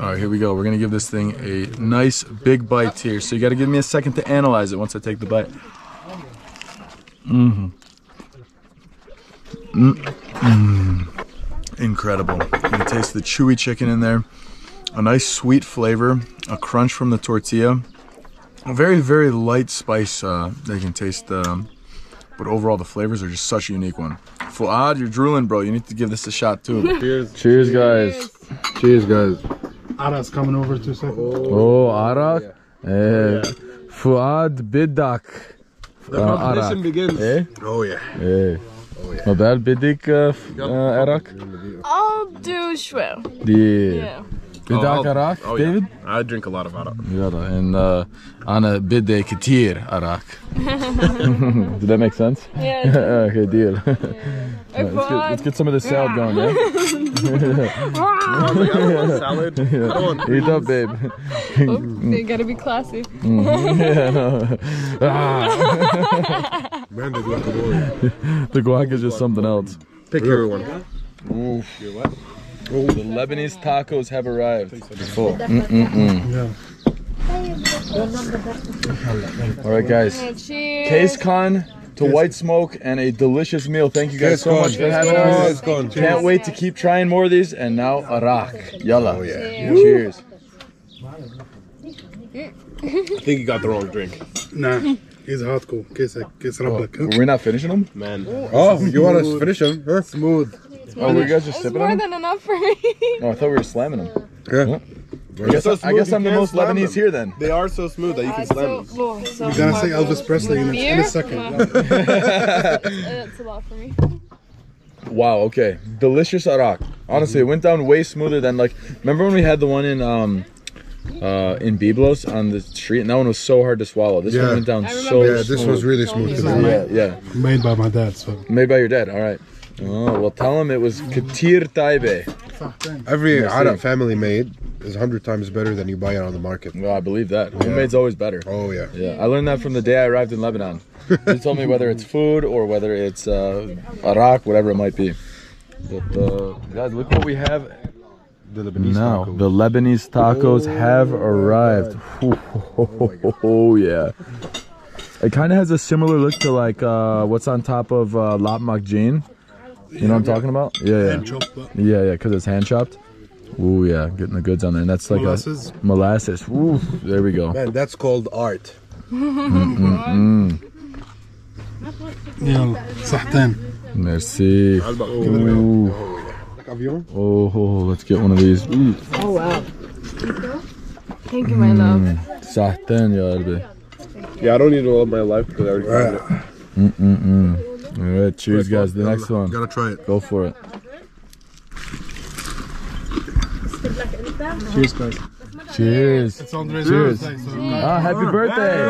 All right, here we go. We're gonna give this thing a nice big bite here. So you gotta give me a second to analyze it once I take the bite. Incredible. You can taste the chewy chicken in there. A nice sweet flavor, a crunch from the tortilla. A very, very light spice that you can taste, but overall the flavors are just such a unique one. Fouad, you're drooling, bro. You need to give this a shot too. Cheers. Cheers, guys. Cheers, guys. Arak's coming over in 2 seconds. Oh, Arak. Yeah. Fouad Bidak. The competition begins. Eh? Oh, yeah. Eh. Oh, yeah. Mabel Bidik, Arak? I'll do Shwell. Yeah. Bidak Arak, David? Yeah. I drink a lot of Arak. Yeah, and Anna Bide Katir Arak. Did that make sense? Yeah. Okay, deal. Yeah. Let's get some of this salad going, yeah? I was like, I don't want salad. Yeah. I don't want eat up, babe. Oh, you gotta be classy. Yeah, no. Man, the guac. The guac is just something else. Pick everyone. Ooh. You're what? Oh, the Lebanese tacos have arrived. Full. Yeah. All right, guys. Case Con to White Smoke and a delicious meal. Thank you guys so much for having us. Can't wait to keep trying more of these. And now Arak. Yalla. Oh, yeah. Cheers. I think you got the wrong drink. Nah. He's hardcore. We're not finishing them? Man. Oh, you want to finish them? Smooth. Oh, were you guys just sipping them? It's more than enough for me. Oh, I thought we were slamming them. Yeah. I guess I'm the most Lebanese here then. They are so smooth that you can slam them. You're going to say Elvis Presley in a second. That's a lot for me. Wow, okay. Delicious Arak. Honestly, it went down way smoother than like... Remember when we had the one in Byblos on the street? And that one was so hard to swallow. This one went down so smooth. Yeah, this was really smooth. Yeah. Made by my dad. Made by your dad, all right. Oh, well tell him it was Katir Taibe. Every Arab family made is 100 times better than you buy it on the market. Well, I believe that. Homemade's always better. Oh, yeah. Yeah, I learned that from the day I arrived in Lebanon. They told me whether it's food or whether it's Arak, whatever it might be. But guys, look what we have. The Lebanese tacos. The Lebanese tacos have arrived. Oh, yeah. It kind of has a similar look to like what's on top of Lap Makjin. You know what I'm talking about? Yeah, because it's hand chopped. Ooh, yeah, getting the goods on there. And that's like molasses. Molasses. Ooh, there we go. Man, that's called art. Merci. Ooh. Oh, let's get one of these. Ooh. Oh, wow. Thank you, my love. Sahtan, yeah, I don't need it all my life because I already tried it. All right, cheers, guys. The next one. Gotta try it. Go for it. Cheers, guys. Cheers. It's on the cheers. Birthday, so happy birthday.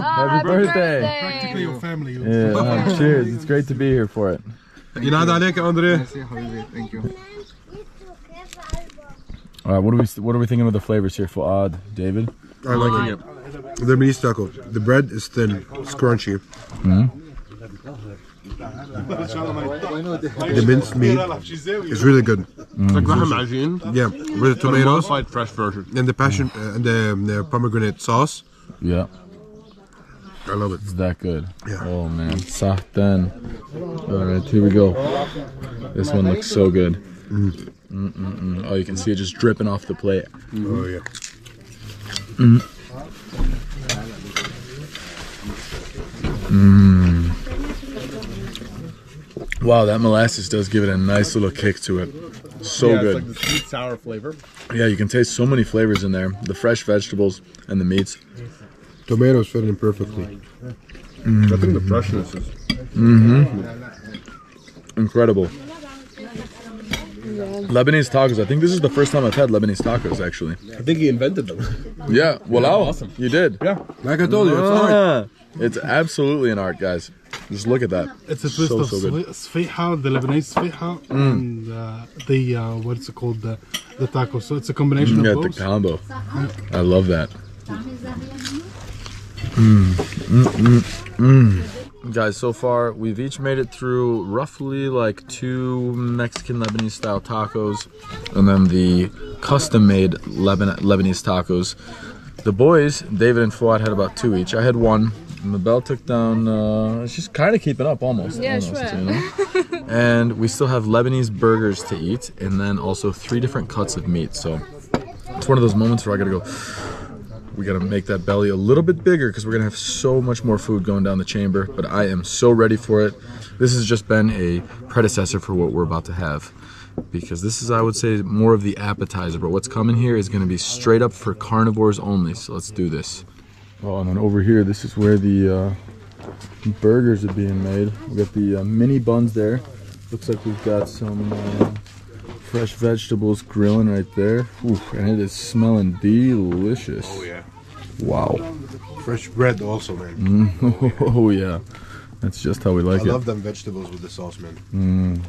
Happy birthday. Practically your family. Yeah, cheers. It's great to be here for it. Thank you. All right, what are we thinking of the flavors here for Fouad, David? I like it. The Lebanese taco. The bread is thin. It's crunchy. The minced meat is really good. Yeah, with the tomatoes, fresh version, and the passion and the pomegranate sauce. Yeah, I love it. It's that good. Yeah. Oh man, sahtan. All right, here we go. This one looks so good. Oh, you can see it just dripping off the plate. Oh yeah. Wow, that molasses does give it a nice little kick to it. So yeah, good. It's like the sweet sour flavor. Yeah, you can taste so many flavors in there. The fresh vegetables and the meats. Tomatoes fit in perfectly. Mm-hmm. I think the freshness is incredible. Lebanese tacos. I think this is the first time I've had Lebanese tacos, actually. I think he invented them. Yeah, well, yeah, awesome. You did. Yeah. Like I told you, it's art. It's absolutely an art, guys. Just look at that. It's a twist of sfeeha, the Lebanese sfeeha, and the, what's it called, the tacos. So it's a combination of both. Yeah, the combo. I love that. Guys, so far we've each made it through roughly like 2 Mexican Lebanese style tacos and then the custom made Lebanese tacos. The boys, David and Fouad, had about 2 each. I had 1. Mabel took down, she's kind of keeping up almost. Yeah, almost, sure. You know? And we still have Lebanese burgers to eat and then also 3 different cuts of meat. So it's one of those moments where I gotta go, we gotta make that belly a little bit bigger because we're gonna have so much more food going down the chamber, but I am so ready for it. This has just been a predecessor for what we're about to have, because this is, I would say, more of the appetizer, but what's coming here is gonna be straight up for carnivores only, so let's do this. Oh, and then over here, this is where the burgers are being made. We got the mini buns there. Looks like we've got some fresh vegetables grilling right there. Oof, and it is smelling delicious. Oh, yeah. Wow. Fresh bread also, man. Oh, yeah. That's just how we like it. I love them vegetables with the sauce, man.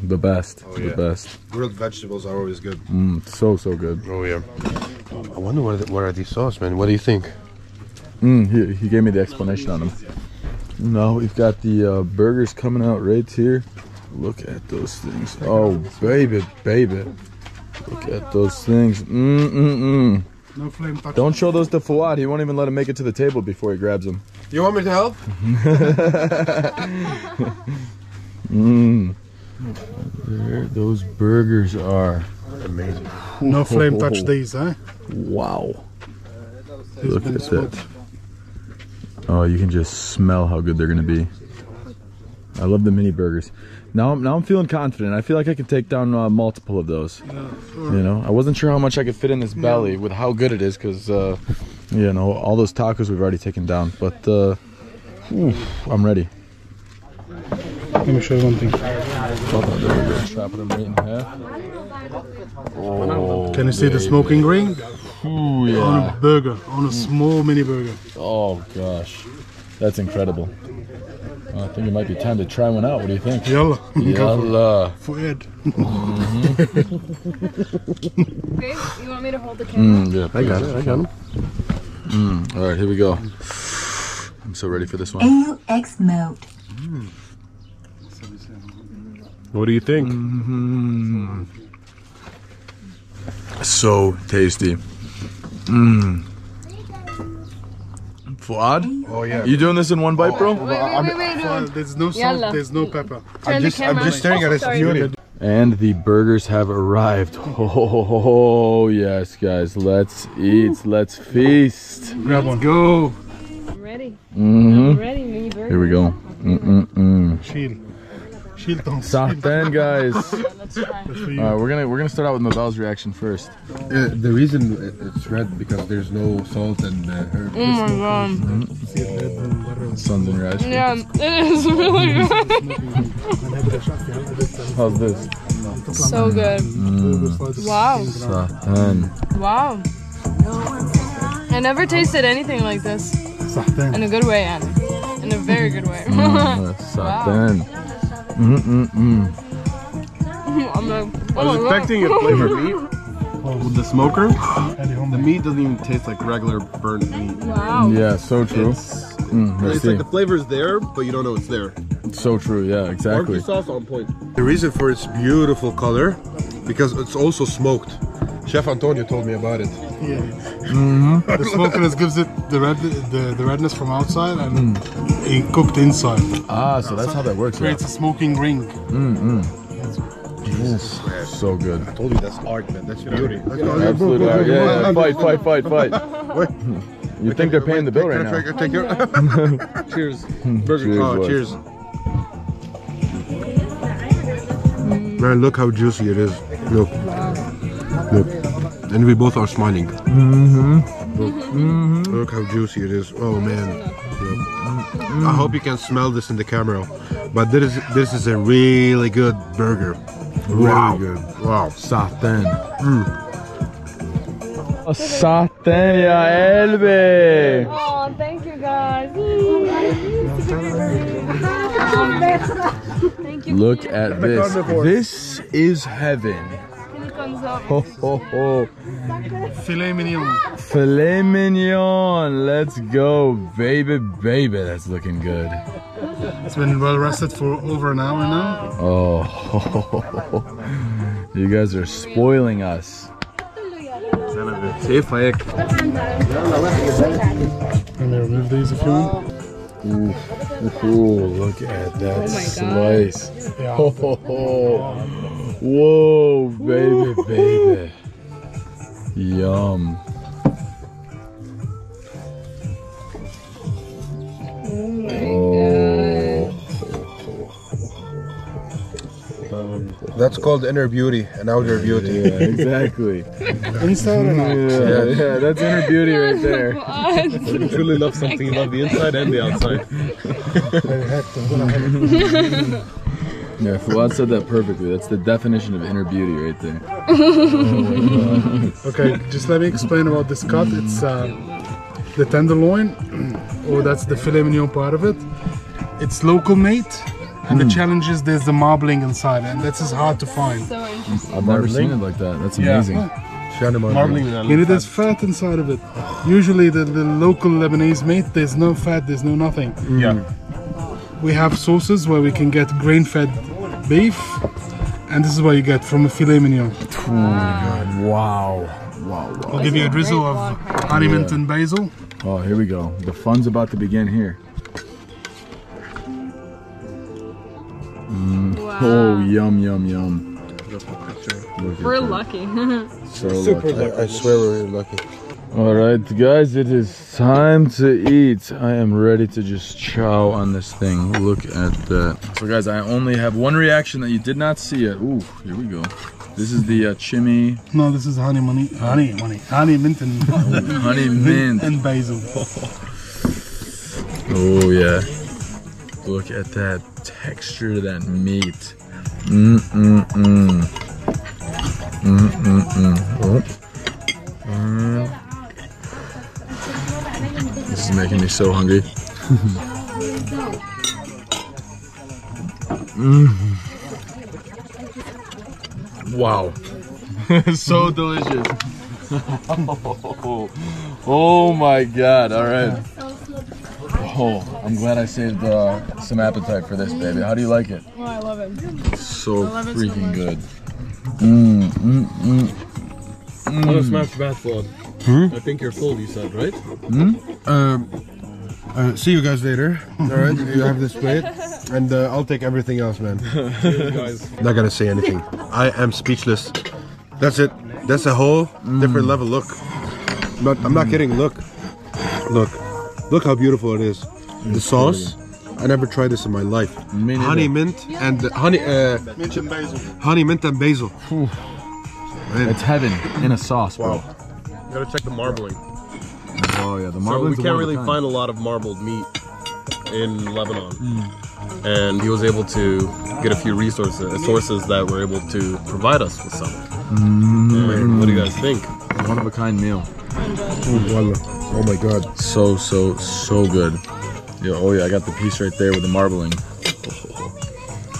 The best. Oh, yeah. The best. Grilled vegetables are always good. So, so good. Oh, yeah. I wonder what are these sauce, man? What do you think? He gave me the explanation on them. Now we've got the burgers coming out right here. Look at those things. Oh, baby, baby. Look at those things. Don't show those to Fouad. He won't even let him make it to the table before he grabs them. You want me to help? There those burgers are. Amazing. No flame touch these, huh? Wow. Look at that. Oh, you can just smell how good they're going to be. I love the mini burgers. Now I'm feeling confident. I feel like I can take down multiple of those. Yeah, sure. You know, I wasn't sure how much I could fit in this belly with how good it is, because, you know, all those tacos we've already taken down. But I'm ready. Let me show you one thing. Oh, there we go. Chopping them right in half. Oh, can you see the smoking ring? Ooh, yeah. On a burger, on a small mini burger. Oh gosh, that's incredible. I think it might be time to try one out. What do you think? Yalla. Yalla. For Ed. Babe, you want me to hold the camera? Yeah, I got it, I got it. All right, here we go. I'm so ready for this one. AUX mode. What do you think? So tasty. Fouad? Oh yeah. You doing this in one bite, bro? Wait, there's no salt, there's no pepper. I'm just staring at his beauty. And the burgers have arrived. Oh yes, guys. Let's eat. Let's feast. Grab one. Go. I'm ready. I'm ready. Mini burger. Here we go. Chill. Sartan, guys. All right, we're gonna start out with Mabel's reaction first. The reason it's red because there's no salt and herbs. Oh my god! Suns and rice. Yeah, it is really good. How's this? So good. Wow. Sartan. Wow. I never tasted anything like this. Sartan. In a good way, Anna. In a very good way. Sartan. Wow. I was expecting a flavored meat with the smoker. The meat doesn't even taste like regular burnt meat. Wow. Yeah, so true. It's like the flavor's there, but you don't know it's there. So true, yeah, exactly. Barbecue sauce on point. The reason for its beautiful color, because it's also smoked. Chef Antonio told me about it. Yeah. The smokiness gives it the redness from outside and it cooked inside. Ah, so that's how that works. It creates a smoking ring. Yes. So good. I told you that's art, man. That's beauty. That's absolute art. Yeah. Fight. Wait. You think they're paying the bill right now? Cheers. Burger. Cheers. Man, look how juicy it is. Look. Look. And we both are smiling. Mm-hmm. Look. Mm-hmm. Look how juicy it is. Oh man. Look. I hope you can smell this in the camera. But this is a really good burger. Wow. Really good. Wow. Satan. Satan ya elbe. Oh, thank you guys. Thank you. Look at this. This is heaven. Ho ho ho. Filet mignon. Filet mignon. Let's go, baby, baby. That's looking good. It's been well rested for over an hour now. Oh, ho, ho, ho. You guys are spoiling us. And they remove these if you want. Ooh, ooh, look at that slice. Ho, ho, ho. Whoa, baby, baby. Yum. That's called inner beauty and outer beauty. Yeah, exactly. Inside and out. Yeah, yeah, that's inner beauty right there. When you truly love something, you love the inside and the outside. Yeah, Fouad said that perfectly. That's the definition of inner beauty right there. Okay, just let me explain about this cut. It's the tenderloin, or that's the filet mignon part of it. It's local made. And the challenge is there's the marbling inside, and that's just hard to find. So interesting. I've never seen it like that. That's amazing. Yeah. Marbling. And it has fat inside of it. Usually the local Lebanese meat, there's no fat, there's no nothing. Yeah. We have sauces where we can get grain-fed beef, and this is what you get from a filet mignon. Oh my God. Wow. Wow, wow. I'll give you a drizzle of honey, mint, and basil. Oh, here we go. The fun's about to begin here. Wow. Oh, yum, yum, yum. We're lucky. So super lucky. I swear we're lucky. Alright guys, it is time to eat. I am ready to just chow on this thing. Look at that. So guys, I only have one reaction that you did not see yet. Ooh, here we go. This is the chimney. No, this is honey mint and basil. Oh yeah. Look at that texture to that meat. Mm-mm-mm. Mm-mm-mm. Oh. This is making me so hungry. Wow. So delicious. Oh my God, all right. Oh, I'm glad I saved some appetite for this, baby. How do you like it? Oh, I love it. So freaking good. Mmm, mmm, mmm. Mm. Oh, smashed bad Fouad. Hmm? I think you're full, you said, right? Hmm? See you guys later. All right, you have this plate. And I'll take everything else, man. Guys. Not gonna say anything. I am speechless. That's it. That's a whole different level. Look. But I'm not kidding. Look. Look. Look how beautiful it is. The sauce, I never tried this in my life. Honey mint and basil. Honey mint and basil. It's heaven in a sauce, bro. Wow. You gotta check the marbling. Oh yeah, the marbling. So we can't really find a lot of marbled meat in Lebanon, and he was able to get a few sources that were able to provide us with some. What do you guys think? One of a kind meal. Oh my God. So good. Yeah, oh yeah, I got the piece right there with the marbling.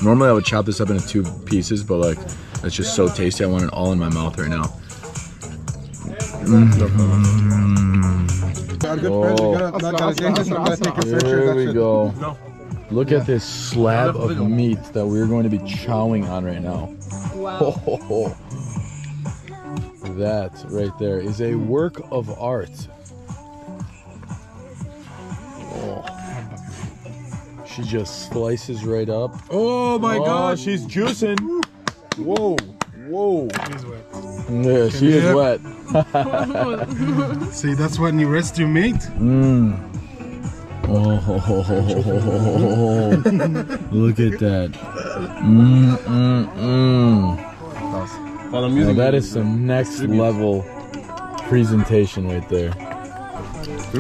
Normally I would chop this up into 2 pieces, but like, it's just so tasty. I want it all in my mouth right now. Oh, here we go. Look at this slab of meat that we're going to be chowing on right now. Wow. That right there is a work of art. Oh. She just slices right up. Oh my God, she's juicing. Whoa, whoa. She's wet. Yeah, she is wet. See, that's when you rest your meat. Oh, look at that. Well, that is some next level presentation right there.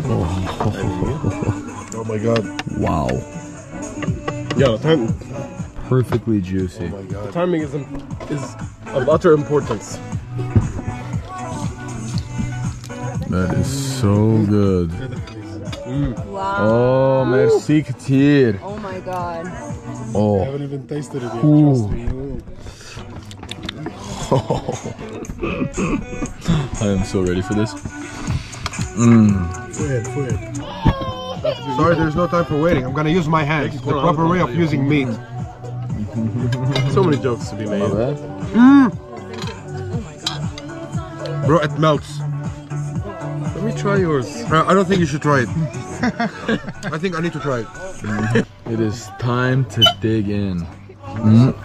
Oh, oh my god. Wow. Yo, time. Perfectly juicy. Oh my god. The timing is of utter importance. That is so good. Wow. Oh, merci Katir. Oh my god. Oh. I haven't even tasted it yet. Trust me. Oh. I am so ready for this. Fouad. Sorry, there's no time for waiting. I'm gonna use my hands. The proper way of using meat. So many jokes to be made. Bro, it melts. Let me try yours. I don't think you should try it. I think I need to try it. It is time to dig in. Oh,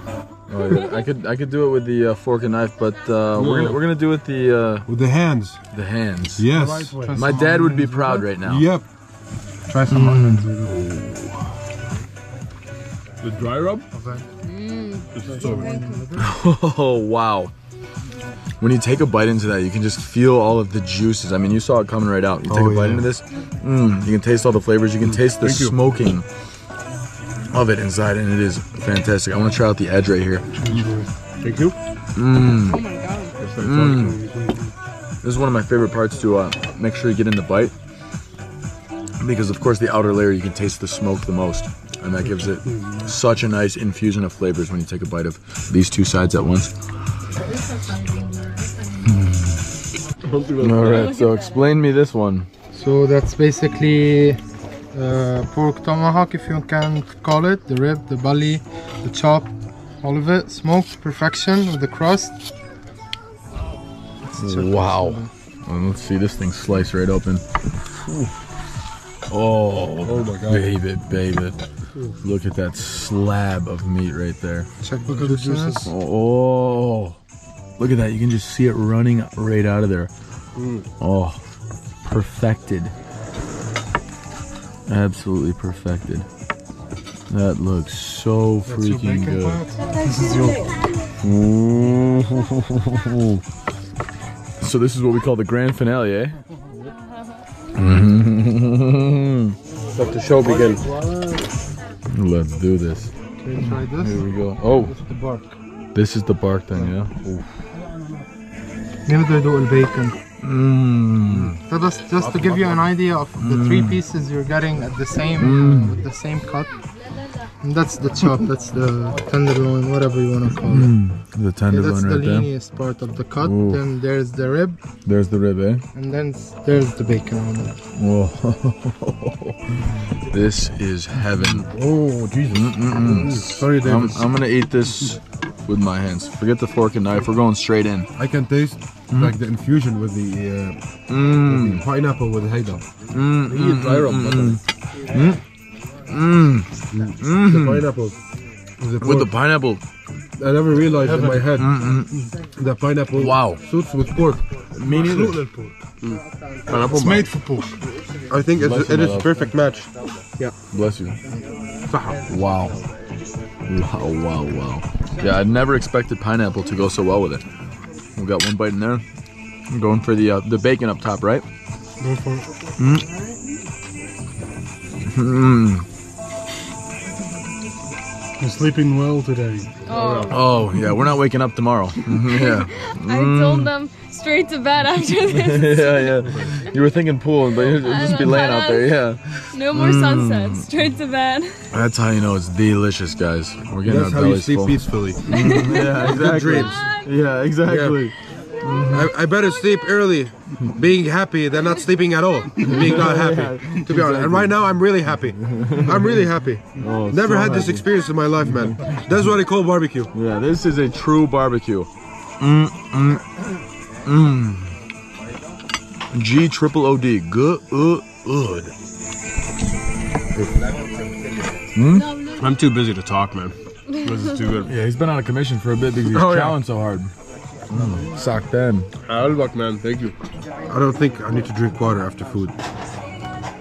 yeah. I could do it with the fork and knife, but we're gonna do it with the hands. The hands. Yes. The right. My dad would be proud right now. Yep. Try some hands. The dry rub. Okay. It's so good. Oh wow. When you take a bite into that, you can just feel all of the juices. I mean, you saw it coming right out. You take a bite into this, you can taste all the flavors. You can taste the smoking of it inside, and it is fantastic. I want to try out the edge right here. Thank you. Oh my god. This is one of my favorite parts to make sure you get in the bite, because of course the outer layer you can taste the smoke the most, and that gives it such a nice infusion of flavors when you take a bite of these two sides at once. Alright, so explain me this one. So that's basically pork tomahawk, if you can call it. The rib, the belly, the chop, all of it. Smoked, perfection with the crust. Wow. And let's see this thing slice right open. Oh my god. Baby, baby. Look at that slab of meat right there. Check the juices. Oh. Look at that, you can just see it running right out of there. Oh, perfected. Absolutely perfected. That looks so freaking good. This is your... So this is what we call the grand finale, eh? Let the show begin. Let's do this. Can you try this? Here we go. Oh. This is the bark then, yeah? Maybe they do bacon. So just to give you an idea of the three pieces you're getting at the same with the same cut. And that's the chop, that's the tenderloin, whatever you want to call it. The tenderloin, that's right there. That's the leaniest part of the cut. Ooh. Then there's the rib. There's the rib, eh? And then there's the bacon on it. Whoa. This is heaven. Oh, Jesus. Sorry, Davis. I'm going to eat this with my hands. Forget the fork and knife. We're going straight in. I can taste like the infusion with the pineapple with the Haida. The pineapple. With the pineapple. I never realized in my head that pineapple suits with pork. Absolutely pork. It's made for pork. I think it is a perfect match. Yeah. Bless you. Wow. Wow. Yeah, I never expected pineapple to go so well with it. We've got one bite in there. I'm going for the bacon up top, right? Go for it. You're sleeping well today. Oh yeah, we're not waking up tomorrow. Yeah. I told them straight to bed after this. Yeah. You were thinking pool, but you'd just be laying out there, No more sunsets, straight to bed. That's how you know it's delicious, guys. We're getting our bellies full. That's how you sleep peacefully. Yeah, exactly. Yeah, exactly. I better sleep early, being happy, than not sleeping at all, being not happy, to be honest. And right now, I'm really happy. I'm really happy. Oh, never so had this experience in my life, man. That's what I call barbecue. Yeah, this is a true barbecue. G-triple-O-D. Good. I'm too busy to talk, man. This is too good. Yeah, he's been out of commission for a bit because he's chowing so hard. Sock them. I'll walk, man. Thank you. I don't think I need to drink water after food.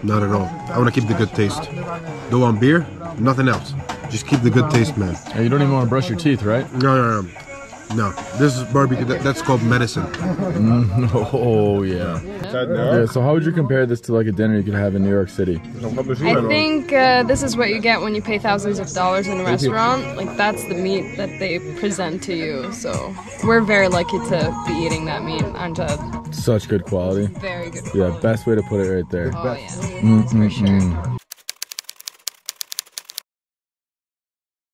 Not at all. I want to keep the good taste. Don't want beer, nothing else. Just keep the good taste, man. And you don't even want to brush your teeth, right? No, no, no. No, this is barbecue. That's called medicine. Oh, yeah. Yeah. So how would you compare this to like a dinner you could have in New York City? I think this is what you get when you pay thousands of dollars in a restaurant. Like, that's the meat that they present to you. So we're very lucky to be eating that meat, Amjad. Such good quality. It's very good quality. Yeah, best way to put it right there. Oh, yeah. For sure.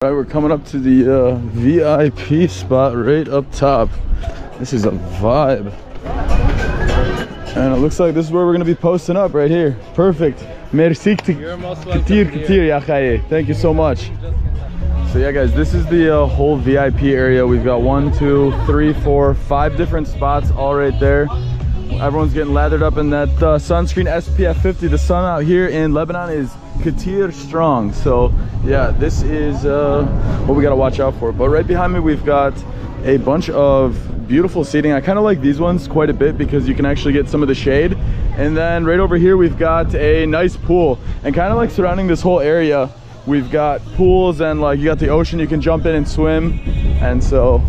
All right, we're coming up to the VIP spot right up top. This is a vibe. And it looks like this is where we're going to be posting up right here. Perfect. Merci katir ya khaye. Thank you so much. So yeah, guys, this is the whole VIP area. We've got 5 different spots all right there. Everyone's getting lathered up in that sunscreen SPF 50. The sun out here in Lebanon is katir strong. So yeah, this is what we got to watch out for. But right behind me, we've got a bunch of beautiful seating. I kind of like these ones quite a bit because you can actually get some of the shade. And then right over here, we've got a nice pool. And kind of like surrounding this whole area, we've got pools and like you got the ocean you can jump in and swim. And so,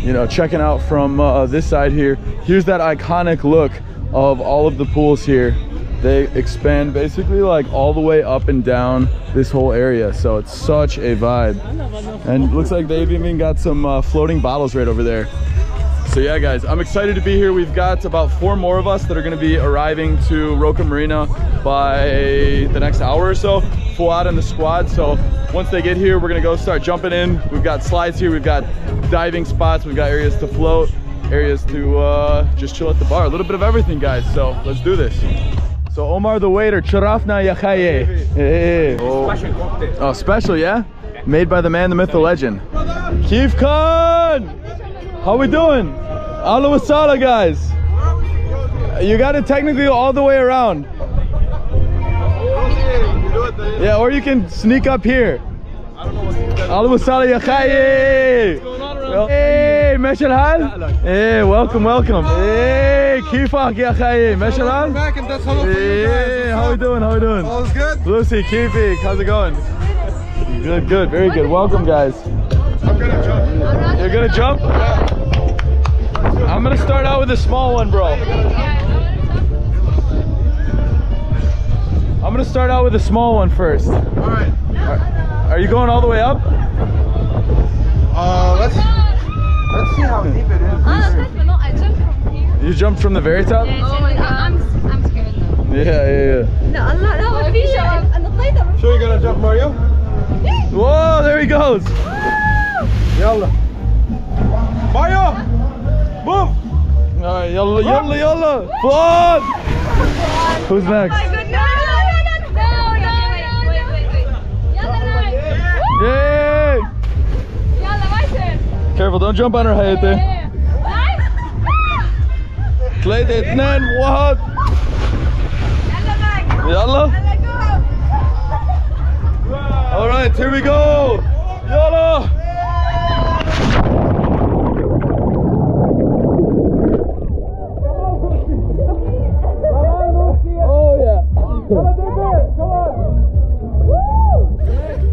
you know, checking out from this side here, here's that iconic look of all of the pools here. They expand basically like all the way up and down this whole area, so it's such a vibe. And it looks like they've even got some floating bottles right over there. So yeah, guys, I'm excited to be here. We've got about 4 more of us that are going to be arriving to Rocca Marina by the next hour or so. Fouad and the squad. So once they get here, we're gonna go start jumping in. We've got slides here, we've got diving spots, we've got areas to float, areas to just chill at the bar, a little bit of everything, guys. So let's do this. So Omar the waiter, charafna ya khaye. Hey. Oh, special, yeah? Made by the man, the myth, the legend. Keef Khan! How we doing? Ala wasala, guys. You got it technically all the way around. Yeah, or you can sneak up here. I don't know what's going on. Hey, Meshal Hal. Hey, welcome, welcome. Hey, Kifak ya Khaye. Meshal Hal. Hey, how we doing? How we doing? All's good. Lucy, Kifik, how's it going? Good, good, very good. Welcome, guys. I'm gonna jump. You're gonna jump? Yeah. I'm gonna start out with a small one, bro. I'm gonna start out with a small one first. All right. Are you going all the way up? Let's see how deep it is. I jumped from here. You jumped from the very top? Yeah, oh my God. I'm scared though. Yeah. No, I'm not. No, I feel I'm sure you're gonna jump, Mario. Whoa! There he goes. Woo! Yalla. Mario, move. All right, yalla. Fouad. Who's next? Oh my goodness. Yay! Yalla, my turn. Careful, don't jump on her head there. Tlaita, itnan, wahad. Yalla. All right, here we go. Yalla. Oh yeah. Come on.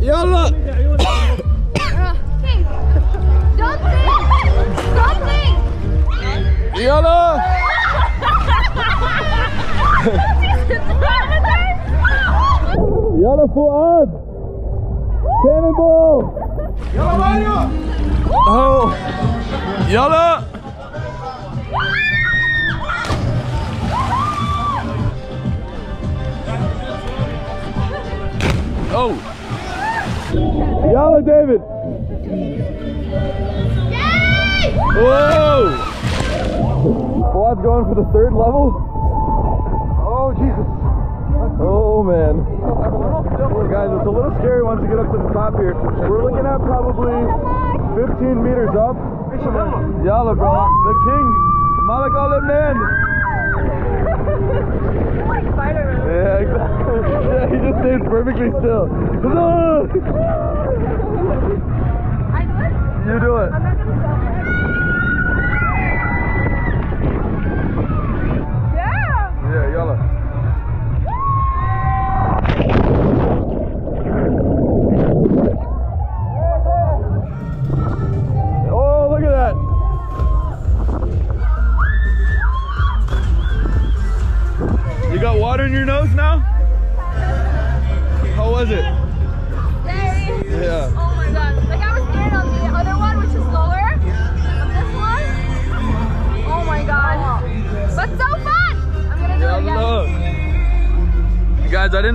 Yalla. Yalla! Yalla Fouad! Cannonball! Yalla Mario! Oh! Yalla! Oh! Yalla David! Yay! Whoa! Fouad's going for the 3rd level. Oh Jesus! Oh man! Guys, it's a little scary once you get up to the top here. We're looking at probably 15 meters up. Yalla, bro! The king, Malik Al Ibn. Like Spider-Man. Yeah, exactly. Yeah, he just stays perfectly still. I do it. You do it. I'm not gonna stop it. Yalla.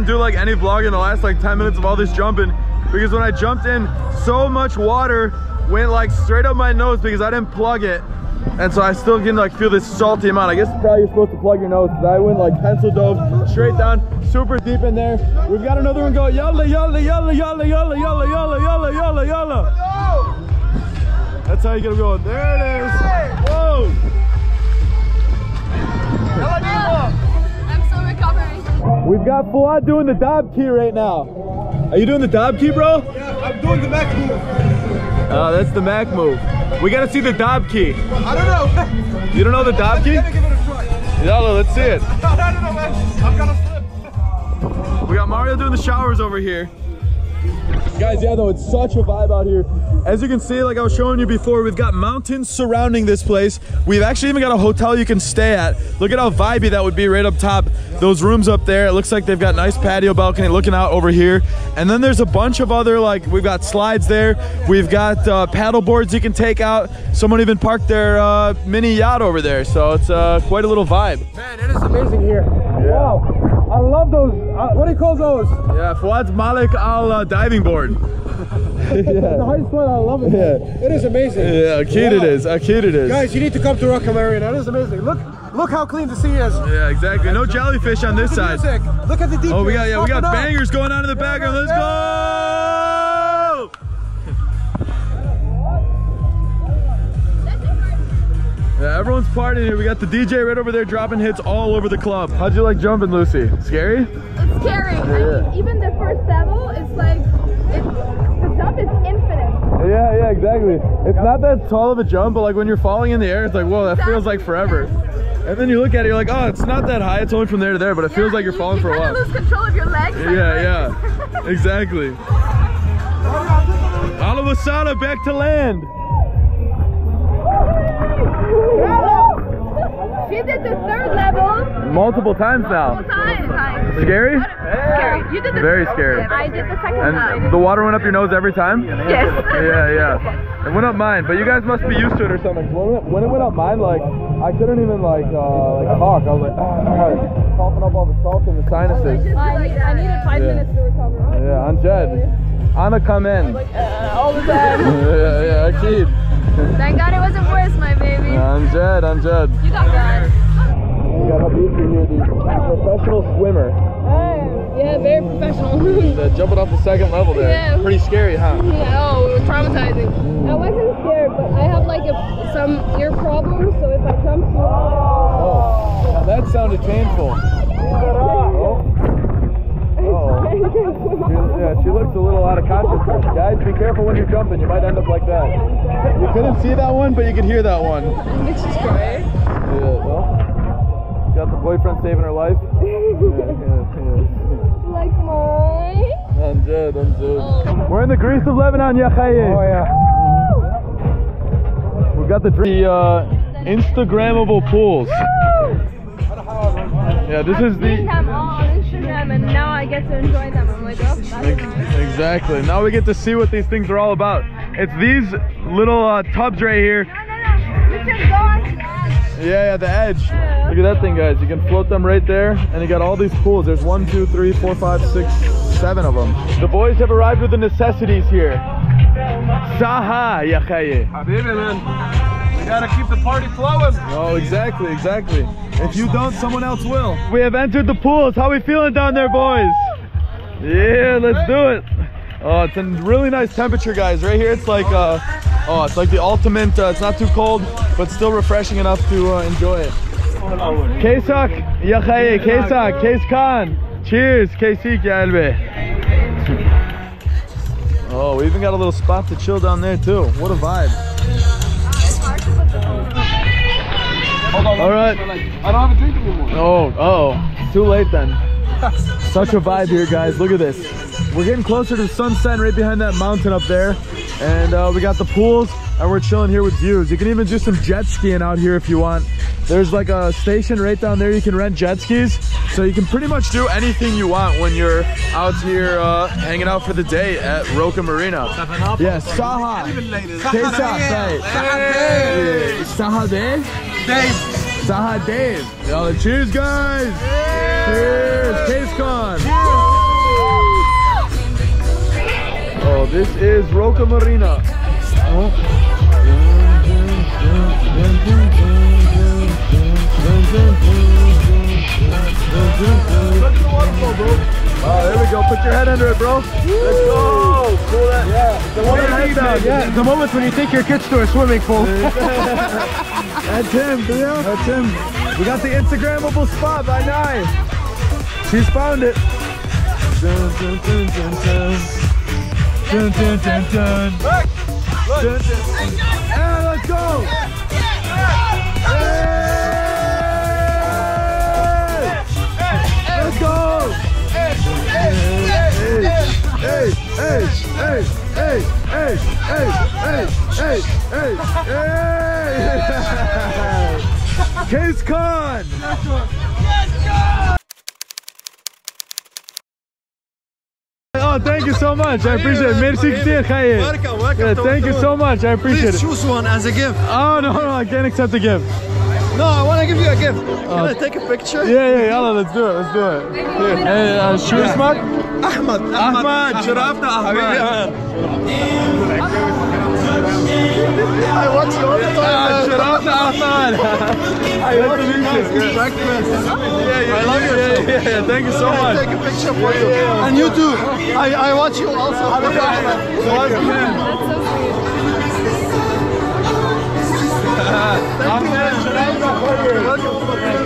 do like any vlog in the last like 10 minutes of all this jumping, because when I jumped in, so much water went like straight up my nose because I didn't plug it. And so I still can like feel this salty amount. I guess probably you're supposed to plug your nose, because I went like pencil dove straight down, super deep in there. We've got another one going. Yalla, yalla, yalla, yalla, yalla, yalla, yalla, yalla, yalla, yalla. That's how you get them going. There it is. Whoa. I'm still recovering. We've got Fouad doing the dab key right now. Are you doing the dab key, bro? Yeah, I'm doing the Mac move. Oh, that's the Mac move. We gotta see the dab key. I don't know. You don't know the dab key? Give it a try. Yalla, let's see it. I don't know, man. I've got a flip. We got Mario doing the showers over here. Guys, yeah, though, it's such a vibe out here. As you can see, like I was showing you before, we've got mountains surrounding this place. We've actually even got a hotel you can stay at. Look at how vibey that would be right up top. Those rooms up there, it looks like they've got nice patio balcony looking out over here. And then there's a bunch of other, like, we've got slides there. We've got paddle boards you can take out. Someone even parked their mini yacht over there. So it's quite a little vibe. Man, it is amazing here. Yeah. Wow. I love those, what do you call those? Yeah, Fouad's Malik Al diving board. Yeah. The highest one, I love it. Yeah. It is amazing. Yeah, cute wow. It is, how cute it is. Guys, you need to come to Rocca Marina, it is amazing. Look how clean the sea is. Yeah, exactly. No jellyfish on this side. Music. Look at the deep. Oh, we got, yeah, we got bangers going on in the background. Let's go! Yeah, everyone's partying here. We got the DJ right over there dropping hits all over the club. How'd you like jumping, Lucy? Scary? It's scary. Yeah. I mean, even the first level, it's like, the jump is infinite. Yeah, yeah, exactly. It's not that tall of a jump, but like when you're falling in the air, it's like, whoa, that feels like forever. And then you look at it, you're like, oh, it's not that high. It's only from there to there, but it feels like you're falling for a while. You lose control of your legs. Yeah, yeah, exactly. All of a sudden, back to land. She did the third level. Multiple times now. Multiple times. Scary? Yeah. Scary. You did the Very scary. Level. I did the second time. And the water went up your nose every time? Yes. Yeah, yeah. It went up mine, but you guys must be used to it or something. When it went up mine, like, I couldn't even, like talk. I was like, coughing up all the salt in the sinuses. I needed 5 minutes to recover. Yeah, on Jed. Anna, come in. Like, all the time. Yeah, yeah, I keep. Thank God it wasn't worse, my baby. I'm Jed. You got that. We got a beater here, the professional swimmer. Oh, yeah, very professional. Jumping off the second level there. Yeah. Pretty scary, huh? Yeah, oh, it was traumatizing. I wasn't scared, but I have like some ear problems, so if I jump too high. Oh, now that sounded painful. Yeah, she looks a little out of consciousness. Guys, be careful when you're jumping. You might end up like that. You couldn't see that one, but you could hear that one. It's just great. Yeah, well, got the boyfriend saving her life. Yeah. Like mine. I'm dead. Oh. We're in the Greece of Lebanon, Yachaye. Oh, yeah. We've got the Instagrammable pools. Yeah, this is the... and now I get to enjoy them. I'm like, oh, that's nice. Exactly. Now we get to see what these things are all about. It's these little tubs right here. No. We can go on the edge. Yeah, the edge. Look at that thing, guys. You can float them right there, and you got all these pools. There's 1, 2, 3, 4, 5, 6, 7 of them. The boys have arrived with the necessities here. Saha, ya khaye. Habibi, man. We gotta keep the party flowing. Oh, exactly, exactly. If you don't, someone else will. We have entered the pools. How we feeling down there, boys? Yeah, let's do it. Oh, it's a really nice temperature, guys. Right here, it's like, oh, it's like the ultimate. It's not too cold, but still refreshing enough to enjoy it. Kaysak, Yakhaye, Kaysak, Kayskan. Cheers, Kaysik, Yalbe. Oh, we even got a little spot to chill down there too. What a vibe. All right. I don't have a drink anymore. Oh, too late then. Such a vibe here, guys. Look at this. We're getting closer to the sunset right behind that mountain up there. And we got the pools, and we're chilling here with views. You can even do some jet skiing out here if you want. There's like a station right down there. You can rent jet skis. So you can pretty much do anything you want when you're out here hanging out for the day at Rocca Marina. Yeah, Saha. Saha Day. Saha Day. Zahle. Cheers, guys! Yeah. Cheers! Taste con! This is Rocca Marina. Look at the waterfall, bro. Oh, there we go. Put your head under it, bro. Let's go. Cool that. Yeah. The moments when you take your kids to a swimming pool. That's him, bro. That's him. We got the Instagrammable spot by Nye. She's found it. And let's go. Let's go. Hey. Case Con. Let's go. Oh, thank you so much. I appreciate it. Merci kteer, Khayyar. Welcome, welcome. Thank you so much. I appreciate it. Please choose one as a gift. Oh, no, no, I can't accept a gift. No, I want to give you a gift. Can I take a picture? Yeah, yeah, yalla, let's do it, let's do it. Hey, شو اسمك؟ أحمد. أحمد. شرفنا أحمد. I watch you all the time. شرفنا أحمد. I love you. I love you. Yeah, thank you so much. I take a picture for you. And you too. I watch you also.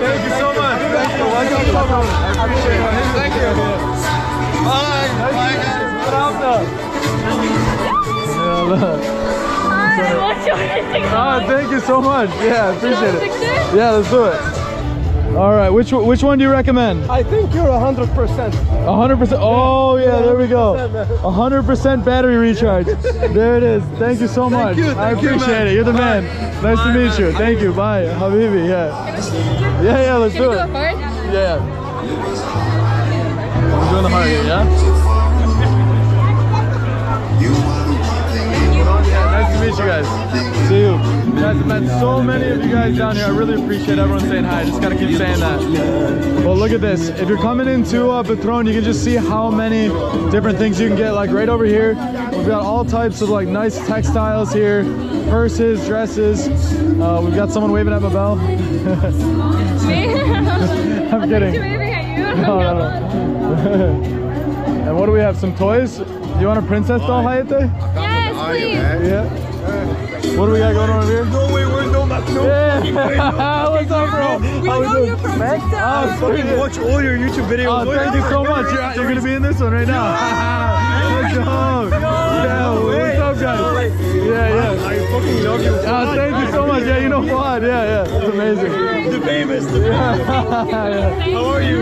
Thank you so much. Thank you. I appreciate it. Thank you. Bye. Bye, guys. Hi. I watch your Instagram. Thank you so much. Yeah, I appreciate it. Yeah, let's do it. All right. Which one do you recommend? I think you're 100%. 100%. Oh yeah. There we go. 100% battery recharge. There it is. Thank you so much. I appreciate it. You're the man. Nice to meet you. Thank you. Bye, Habibi. Yeah. Yeah. Yeah. Let's do it. Yeah. I'm doing the heart. Yeah. Nice to meet you guys. See you. Guys, I've met so many of you guys down here. I really appreciate everyone saying hi. I just gotta keep saying that. Well, look at this. If you're coming into Batroun, you can just see how many different things you can get. Like right over here, we've got all types of like nice textiles here, purses, dresses. We've got someone waving at Mabel. I'm kidding. Waving at you. No. And what do we have? Some toys. You want a princess doll, Hayate? Yes, please. Yeah. What do we got going on here? No way, we're no Mac. Yeah. What's up, bro? We know you from TikTok. I fucking watch all your YouTube videos. Oh, thank you so much. You're going to be in this one right now. Let's go. Yeah, what's up, guys? Yeah, yeah. I fucking love you. Thank you so much. Yeah, you know Fouad. Yeah, yeah. It's amazing. The famous. How are you?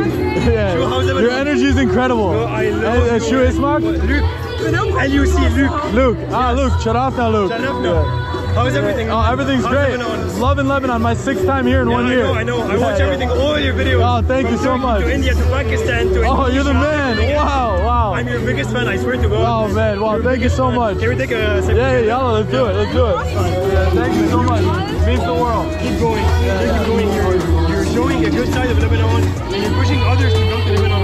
Yeah. Your energy is incredible. I love you. Ismail? LUC, Luke. Luke. Ah, Luke. Sharafna, Luke. Yeah. How is everything? Oh, everything's great. Love in Lebanon. My 6th time here in 1 year. I know, I know. I watch everything, all your videos. Oh, thank you so much. To India, to Pakistan, to Indonesia. Oh, you're the man. Wow, wow. I'm your biggest fan, I swear to God. Oh, man. Wow, thank you so much. Can we take a second? Yeah, yeah, let's do it. Let's do it. Yeah, thank you so much. It means the world. Keep going. Keep going. You're showing a good side of Lebanon, and you're pushing others to come to Lebanon.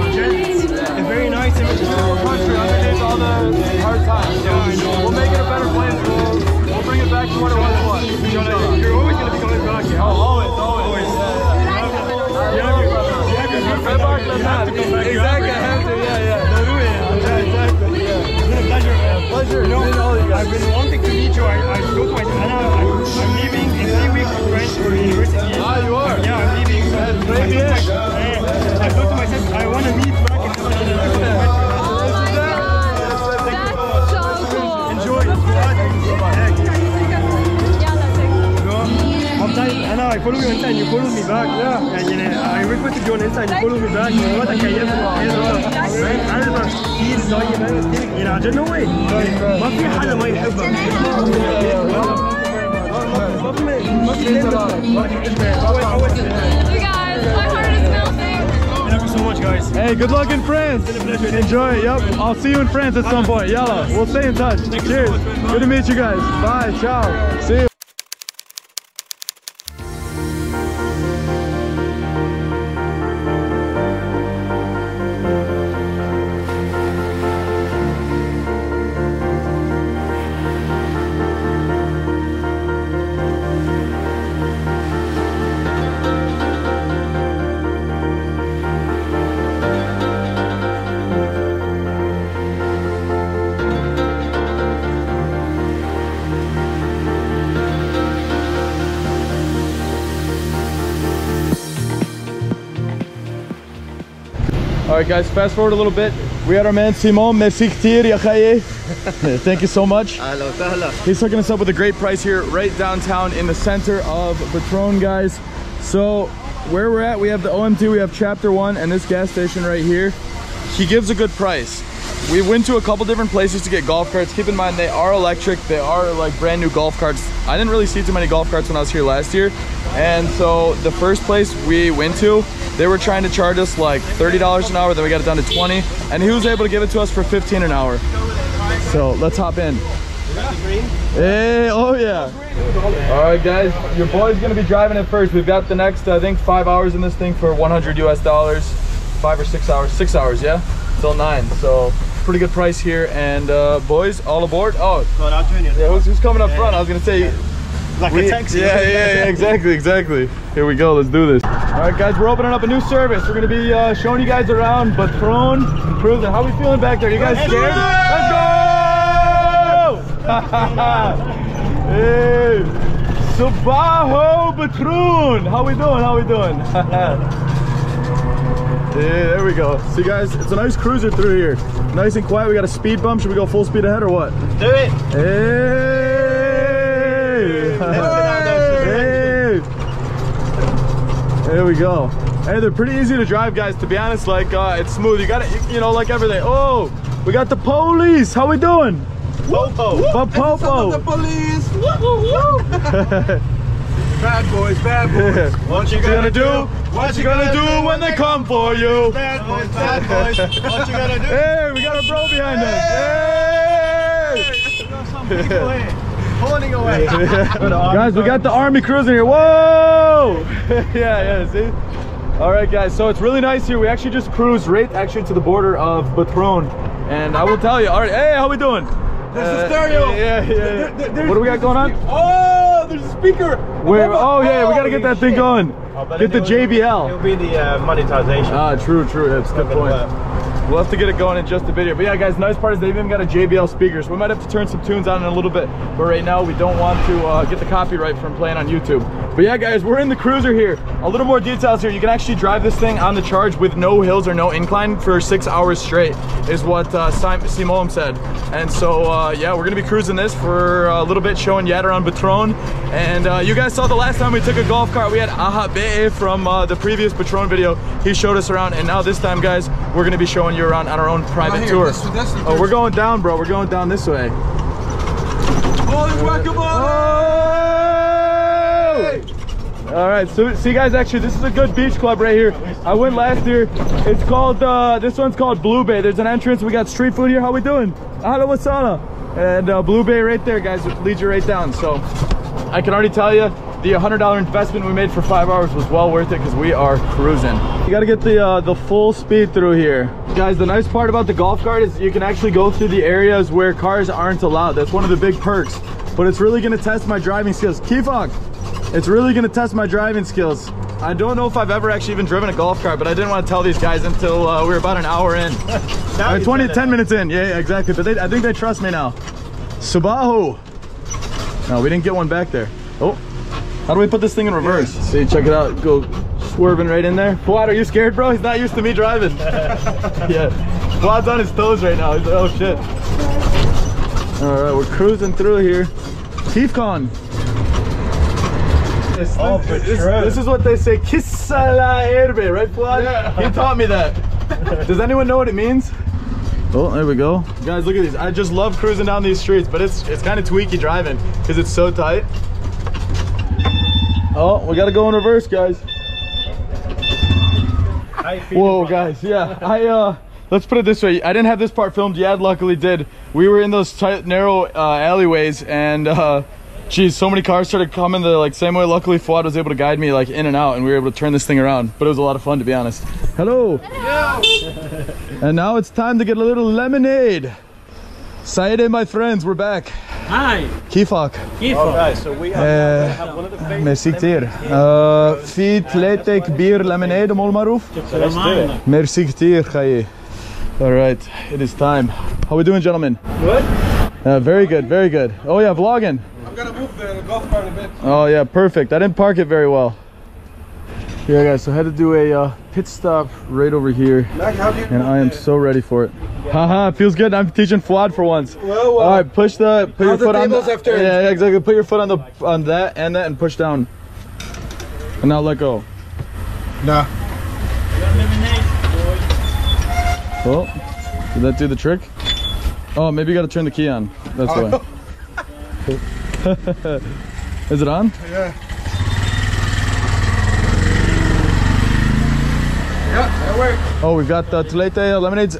Very nice images of our country underneath all the hard times. Yeah, we'll make it a better place. We'll bring it back to what it was. You're always going to be coming back. Yeah. Oh, always, always. You have to come back. Exactly, I have to. Yeah, exactly. It's been a pleasure, man. Pleasure. You know, I've been wanting to meet you. I spoke with Anna. I'm leaving in 3 weeks for French for university. Ah, you are? Yeah, I'm leaving. I thought to myself, I want to meet back. And I follow you on Insta and you follow me back. Yeah. And I requested you on Insta and you follow me back. What a kayaf. You guys, my heart is melting. Thank you so much, guys. Hey, good luck in France. It's been a pleasure. Enjoy. Yep. I'll see you in France at some point. Yalla. We'll stay in touch. Cheers. Good to meet you guys. Bye. Ciao. See you. Alright guys, fast forward a little bit. We had our man Simon. Merci ktir, ya khaye. Thank you so much. He's hooking us up with a great price here right downtown in the center of Batroun, guys. So where we're at, we have the OMT, we have Chapter 1 and this gas station right here. He gives a good price. We went to a couple different places to get golf carts. Keep in mind, they are electric. They are like brand new golf carts. I didn't really see too many golf carts when I was here last year. And so the first place we went to, they were trying to charge us like $30 an hour. Then we got it down to 20. And he was able to give it to us for 15 an hour. So let's hop in. Hey, oh yeah. All right guys, your boy's gonna be driving it first. We've got the next, I think 5 hours in this thing for $100 US. 5 or 6 hours, 6 hours, yeah? Till 9, so pretty good price here. And boys, all aboard. Oh, God, I'll join you. Yeah, who's coming up front? I was gonna say, like a taxi. Yeah, exactly, exactly. Here we go, let's do this. All right, guys, we're opening up a new service. We're gonna be showing you guys around Batroun, cruising. How are we feeling back there? You guys scared? Let's go! Hey, Sabaho Batroun. How we doing? How we doing? Yeah, there we go. See guys, it's a nice cruiser through here. Nice and quiet. We got a speed bump. Should we go full speed ahead or what? Let's do it. Hey. Hey. There we go. Hey, they're pretty easy to drive, guys. To be honest, like it's smooth. You got it, you know, like everything. Oh, we got the police. How we doing? Popo. Popo. The police. Bad boys, bad boys. Yeah. What you gonna do? What you gonna do when they come for you? Bad boys, bad boys. What you gonna do? Hey, we got a bro behind us. Hey! We got some people here. Holding away. Guys, we got the army cruising here. Whoa! Yeah, see? Alright guys, so it's really nice here. We actually just cruised right actually to the border of Batroun. And I will tell you, alright, hey, how we doing? There's a stereo. What do we got going on? Oh, there's a speaker. Where? Oh yeah, we gotta get that thing going. Get the JBL. It'll be the monetization. Ah, true. That's a good point. We'll have to get it going in just a bit here. But yeah, guys, nice part is they've even got a JBL speaker, so we might have to turn some tunes on in a little bit. But right now, we don't want to get the copyright from playing on YouTube. But yeah, guys, we're in the cruiser here. A little more details here. You can actually drive this thing on the charge with no hills or no incline for 6 hours straight, is what Simon said. And so, yeah, we're gonna be cruising this for a little bit, showing yet around Batroun. And you guys saw the last time we took a golf cart, we had Ahmed from the previous Batroun video. He showed us around, and now this time, guys, we're gonna be showing you around on our own private tour. Oh, we're going down, bro. We're going down this way. Oh! All right, so see, guys, actually, this is a good beach club right here. I went last year. It's called, this one's called Blue Bay. There's an entrance. We got street food here. How we doing? Ahlan wa sahlan. And Blue Bay right there, guys, leads you right down. So I can already tell you, the $100 investment we made for 5 hours was well worth it because we are cruising. You gotta get the full speed through here. Guys, the nice part about the golf cart is you can actually go through the areas where cars aren't allowed. That's one of the big perks. But it's really gonna test my driving skills. Kifak! It's really gonna test my driving skills. I don't know if I've ever actually even driven a golf cart, but I didn't want to tell these guys until we were about an hour in. 10 minutes in, yeah, exactly. But I think they trust me now. Subahu! No, we didn't get one back there. Oh. How do we put this thing in reverse? Yeah. See, check it out. Go swerving right in there. Fouad, are you scared, bro? He's not used to me driving. Yeah. Fouad's on his toes right now. He's like, oh shit. All right, we're cruising through here. TeefCon. Oh, this is what they say. Kissala erbe, right, Fouad? Yeah. He taught me that. Does anyone know what it means? Oh, there we go. Guys, look at these. I just love cruising down these streets, but it's kind of tweaky driving because it's so tight. Oh, we gotta go in reverse, guys. Whoa, guys, yeah. Let's put it this way. I didn't have this part filmed. Yad luckily did. We were in those tight, narrow alleyways, and geez, so many cars started coming the same way. Luckily, Fouad was able to guide me in and out, and we were able to turn this thing around. But it was a lot of fun, to be honest. Hello. Hello. And now it's time to get a little lemonade. Saeed, my friends, we're back. Hi. Kifak. Alright, so we have one of the famous beer lemonade, Merci ktir, khaye. Alright, it is time. How are we doing, gentlemen? Good. Very good, very good. Oh yeah, vlogging. I'm gonna move the golf cart a bit. Oh yeah, perfect. I didn't park it very well. Yeah guys, so I had to do a pit stop right over here, and I am so ready for it. Haha, feels good. I'm teaching Fouad for once. Well. All right, push the put your foot on. Yeah, exactly. Put your foot on the that and push down. And now let go. Nah. Oh, did that do the trick? Oh, maybe you got to turn the key on. That's the way. Is it on? Yeah. Yeah, that worked. Oh, we've got Tulete lemonades.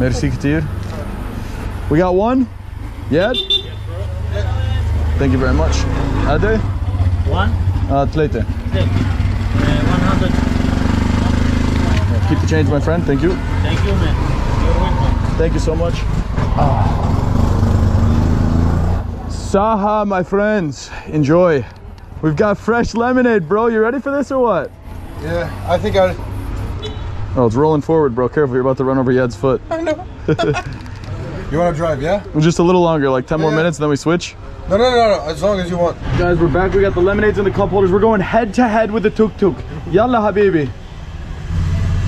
Merci Couture. We got one? Yeah? Thank you very much. Ade? One? Tulete. 100. Yeah, keep the change, my friend. Thank you. Thank you, man. You're welcome. Thank you so much. Saha, my friends. Enjoy. We've got fresh lemonade, bro. You ready for this or what? Yeah, I think I... Oh, it's rolling forward, bro. Careful, you're about to run over Yed's foot. I know. You want to drive, yeah? Just a little longer, like 10 more minutes, and then we switch? No, as long as you want. Guys, we're back. We got the lemonades and the cup holders. We're going head-to-head with the tuk-tuk. Yalla, habibi.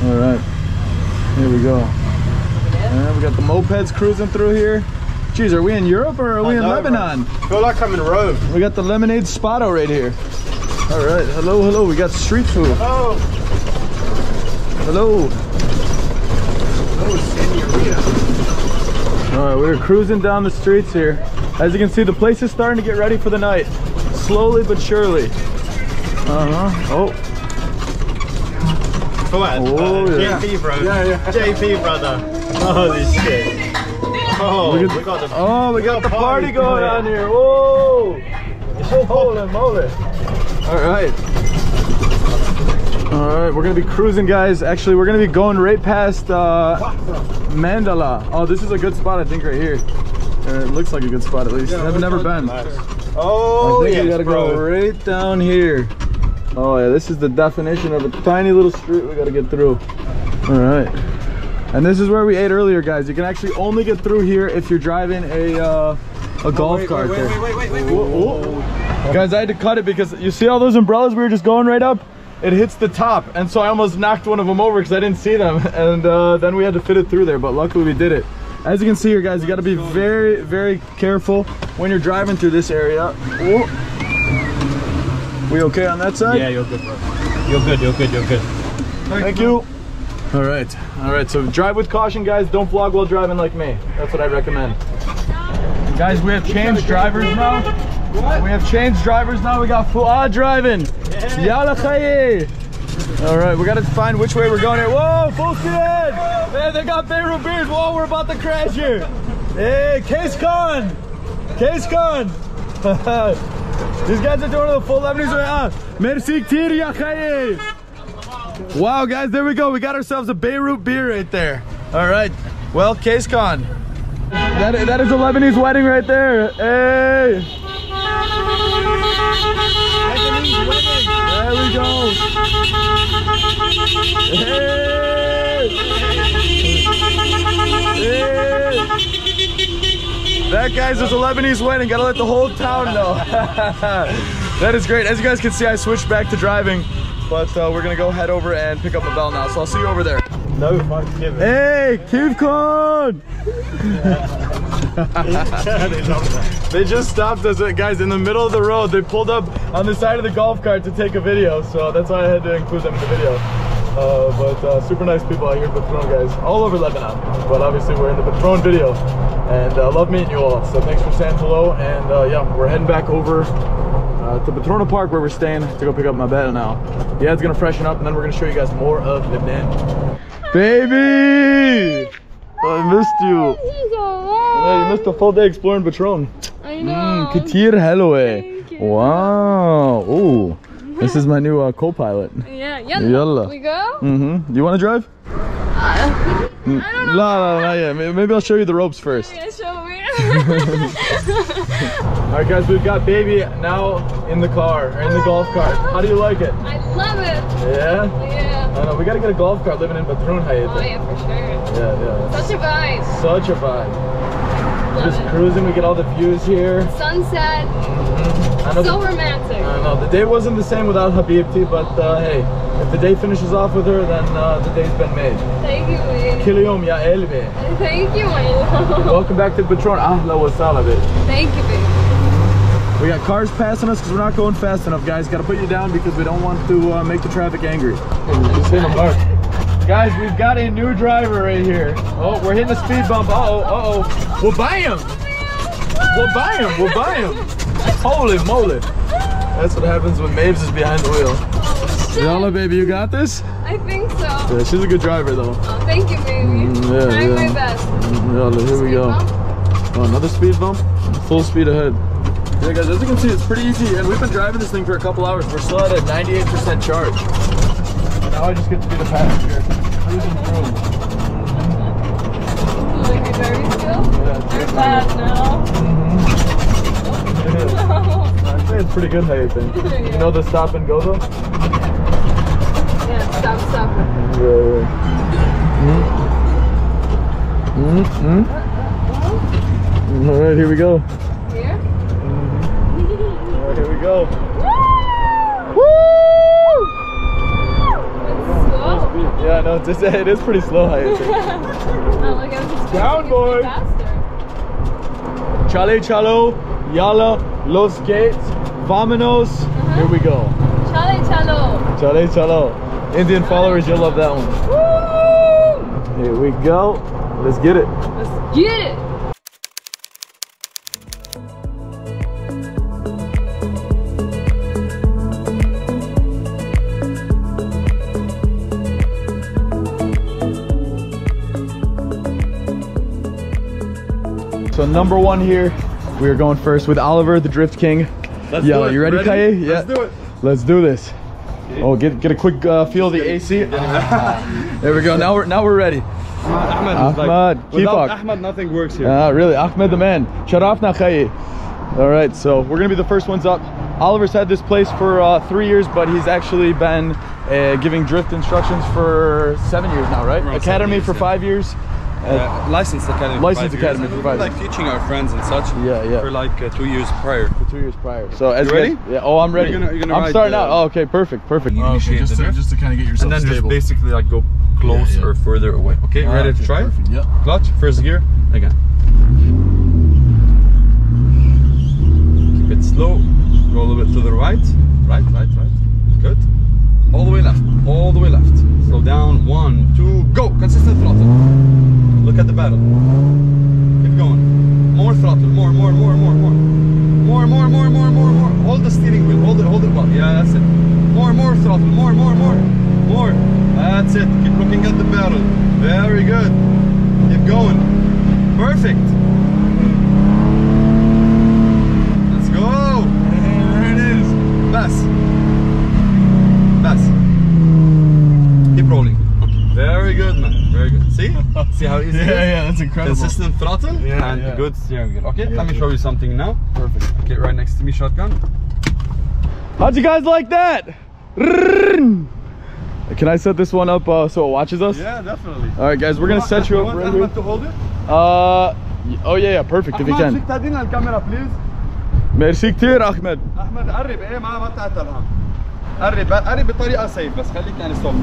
All right. Here we go. And we got the mopeds cruising through here. Jeez, are we in Europe or are we in Lebanon? Bro. I feel like I'm in Rome. We got the lemonade spotto right here. All right, hello, hello. We got street food. Hello. Hello. Hello, Senorita. All right, we're cruising down the streets here. As you can see, the place is starting to get ready for the night. Slowly but surely. Oh. Come on. Oh, yeah. JP, bro. Yeah. JP, brother. Holy shit. Oh, we got the party going on here. Whoa! Holy moly. All right, we're gonna be cruising, guys. Actually, we're gonna be going right past Mandala. Oh, this is a good spot, I think, right here. It looks like a good spot, at least. Yeah, I've never been. Nice. Oh, yeah, we gotta go right down here. Oh yeah, this is the definition of a tiny little street we gotta get through. All right. And this is where we ate earlier, guys. You can actually only get through here if you're driving a golf cart. Wait. Guys, I had to cut it because you see all those umbrellas we were just going right up? It hits the top. And so I almost knocked one of them over because I didn't see them. And then we had to fit it through there, but luckily we did it. As you can see here, guys, you got to be very, very careful when you're driving through this area. Whoa. We okay on that side? Yeah, you're good, bro. You're good. Thank you. All right, so drive with caution, guys. Don't vlog while driving like me. That's what I recommend. Guys, we have changed drivers now. We got Fouad driving. Yalla khaye. All right, we got to find which way we're going here. Whoa, full speed. Man, they got Beirut beers. Whoa, we're about to crash here. Hey, Case Khan. These guys are doing the full Lebanese way. Merci ktir ya khaye. Wow, guys, there we go. We got ourselves a Beirut beer right there. All right. Well, Case Khan. That is a Lebanese wedding right there. Hey. Lebanese wedding. There we go. Hey. That, guys, is a Lebanese wedding. Gotta let the whole town know. That is great. As you guys can see, I switched back to driving. But we're gonna go head over and pick up a bell now, so I'll see you over there. No, fuck Kevin. Hey, KevCon! They just stopped us, guys, in the middle of the road. They pulled up on the side of the golf cart to take a video, so that's why I had to include them in the video. But super nice people out here in Batroun, guys, all over Lebanon. But obviously we're in the Batroun video, and I love meeting you all. So thanks for saying hello, and yeah, we're heading back over to Patrona Park where we're staying to go pick up Mabel now. Yeah, it's gonna freshen up and then we're gonna show you guys more of Lebanon. Baby! I missed you. Yeah, you missed a full day exploring Batroun. I know. Katir Helloe. Wow. Ooh. This is my new co-pilot. Yeah, yalla. We go? Mm-hmm. Do you wanna drive? I don't know. Yeah. Maybe I'll show you the ropes first. Yeah, show me. Alright, guys, we've got baby now in the car, or in the golf cart. How do you like it? I love it. Yeah? Yeah. I know, we gotta get a golf cart living in Batroun. Oh yeah, for sure. Yeah. Such a vibe. Just cruising, we get all the views here. Sunset, so romantic. I know, the day wasn't the same without Habibti, but hey, if the day finishes off with her, then the day's been made. Thank you, man. Kiliyom ya elbe. Thank you, man. Welcome back to Batroun. Ahla wa sahla, babe. Thank you, babe. We got cars passing us because we're not going fast enough, guys. Gotta put you down because we don't want to make the traffic angry. Just hit a mark. Guys, we've got a new driver right here. Oh, we're hitting a speed bump. Uh-oh, uh-oh. We'll buy him. We'll buy him. We'll buy him. Holy moly. That's what happens when Mabes is behind the wheel. Zahle, baby, you got this? I think so. Yeah, she's a good driver, though. Oh, thank you, baby. Trying my best. Zahle, here we go. Oh, another speed bump. Full speed ahead. Yeah, guys, as you can see, it's pretty easy. And we've been driving this thing for a couple hours. We're still at a 98% charge. Now I just get to be the passenger. Cruising through. Like a very still? Yeah. You're bad now. Yeah. I'd say it's pretty good how you think. You know the stop and go though? Yeah, stop. Yeah. Alright, here we go. Here? Alright, here we go. Yeah, no, it is pretty slow, I think. Down, boy! Chalo, yalla, los gates, vámonos. Here we go. Chale chalo. Indian followers, you'll love that one. Woo! Here we go. Let's get it. Let's get it! So number one here, we are going first with Oliver, the Drift King. Let's do it. You ready, Kaye? Yeah. Let's do it. Let's do this. Okay. Oh, get a quick feel of the AC. There we go. Now we're ready. Ahmed, like, keep up. Ahmed, nothing works here. Really, Ahmed the man. Sharafna Kaye. All right, so we're gonna be the first ones up. Oliver's had this place for 3 years, but he's actually been giving drift instructions for 7 years now, right? Around Academy for 5 years. Licensed academy for 5 years. Like teaching our friends and such. Yeah. For like 2 years prior. So as you ready? Yeah. Oh, I'm ready. You're gonna I'm starting out. Oh, okay. Perfect. Oh, okay. Just to kind of get yourself stable. And then just basically like go close or further away. Okay. Ready to try? Perfect. Yeah. Clutch. First gear. Again. Keep it slow. Go a little bit to the right. Right. Good. All the way left. Slow down. 1, 2, go. Consistent throttle. Look at the battle. Keep going. More throttle. More. More. Hold the steering wheel. Hold it well. Yeah, that's it. More throttle. More. That's it. Keep looking at the battle. Very good. Keep going. Perfect. Let's go. There it is. Pass. Keep rolling. Very good, man. Very good. See how easy it is? Yeah, that's incredible. Consistent throttle and good steering wheel. Okay, let me show you something now. Perfect. Okay, right next to me, shotgun. How'd you guys like that? Can I set this one up so it watches us? Yeah, definitely. All right, guys, we're going to set you up right here. To hold it? Oh, yeah, perfect, if you can. Ahmed, check the camera, please. Merci كتير, Ahmed. Ahmed, قرب, إيه ما تعتلها. قرب بطريقة safe, بس خليك يعني stop.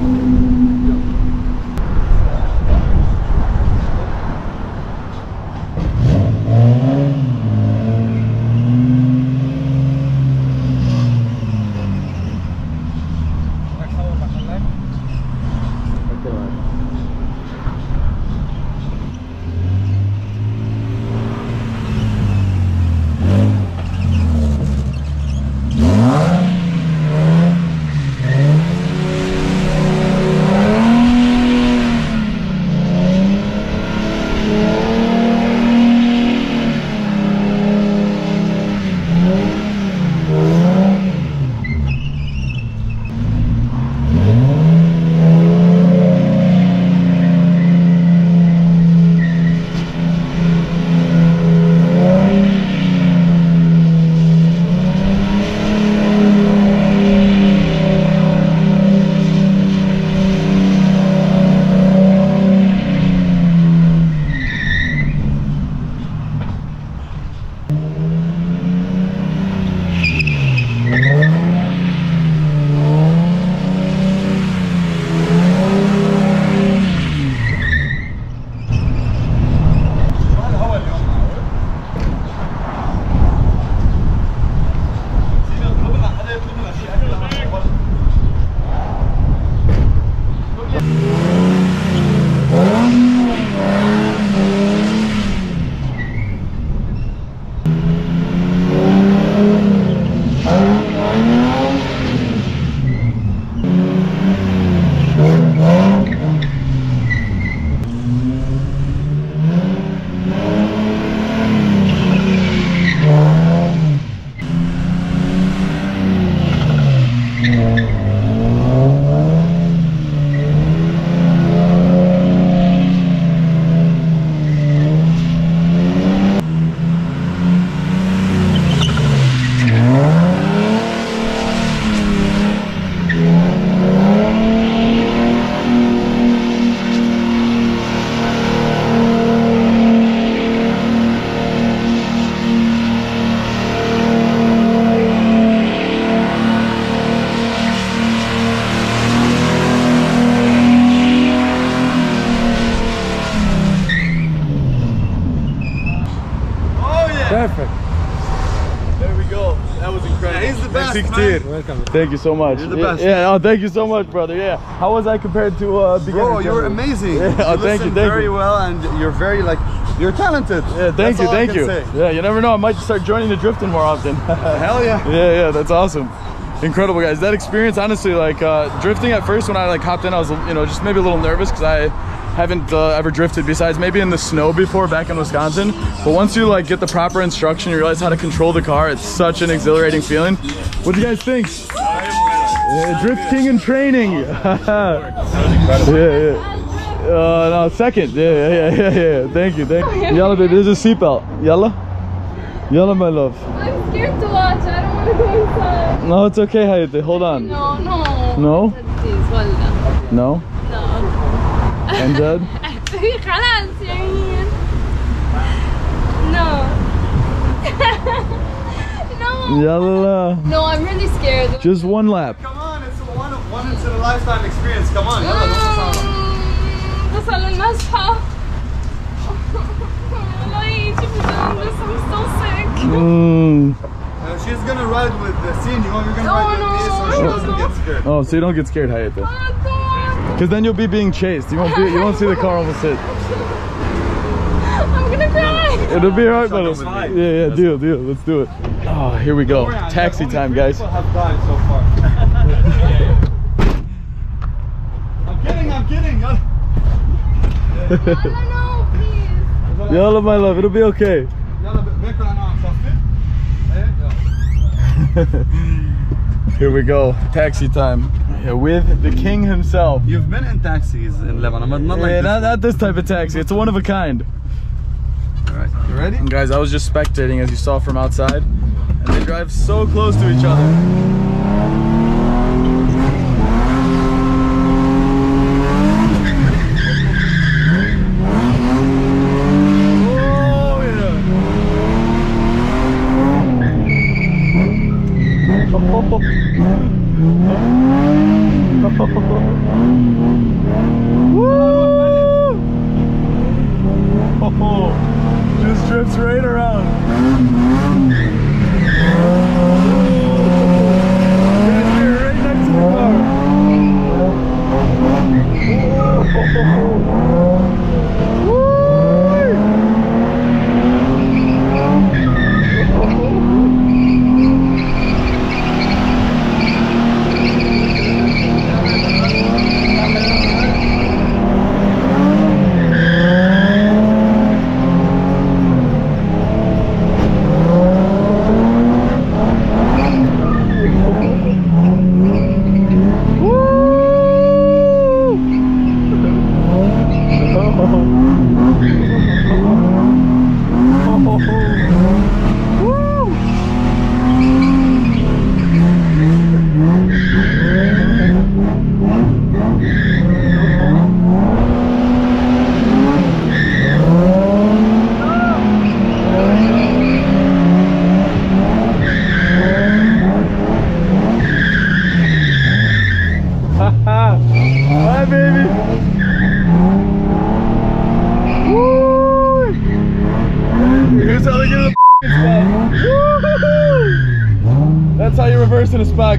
Perfect. There we go. That was incredible. Yeah, he's the best, man. Welcome. Thank you so much. You're the best. Yeah, oh, thank you so much, brother. Yeah. How was I compared to beginner? Bro, you were amazing. Yeah. Oh, you thank you. Thank very you. Well, and you're very like, you're talented. Yeah, thank that's you. All thank I can you. Say. Yeah, you never know. I might start joining the drifting more often. Hell yeah. Yeah, that's awesome. Incredible, guys. That experience, honestly, like drifting at first when I like hopped in, I was, you know, just maybe a little nervous because I haven't ever drifted besides maybe in the snow before back in Wisconsin. But once you like get the proper instruction, you realize how to control the car. It's such an exhilarating feeling. What do you guys think? Drift king in training. That was incredible. Yeah. No, second. Yeah. Thank you. Thank you. Yalla, baby. There's a seatbelt. Yalla. Yalla, my love. I'm scared to watch. I don't want to go inside. No, it's okay, Hayati. Hold on. No, no. No? No? Amjad? خلاص يعني no no يلا no I'm really scared. Just one lap. Come on, it's a once in a lifetime experience. Come on يلا نوصل نصحى. I'm so sick. She's gonna ride with the senior. You're gonna ride with me, so she doesn't get scared. Oh, so you don't get scared, Hayati. Because then you'll be being chased. You won't see the car opposite. I'm gonna cry. It'll be alright, buddy. Yeah, deal. Let's do it. Oh, here we go. Taxi time, guys. Have died so far. I'm kidding. I don't know, please. Yalla, my love. It'll be okay. Here we go. Taxi time. With the king himself. You've been in taxis in Lebanon, but not like this. Not this type of taxi. It's one of a kind. Alright, you ready? And guys, I was just spectating as you saw from outside, and they drive so close to each other.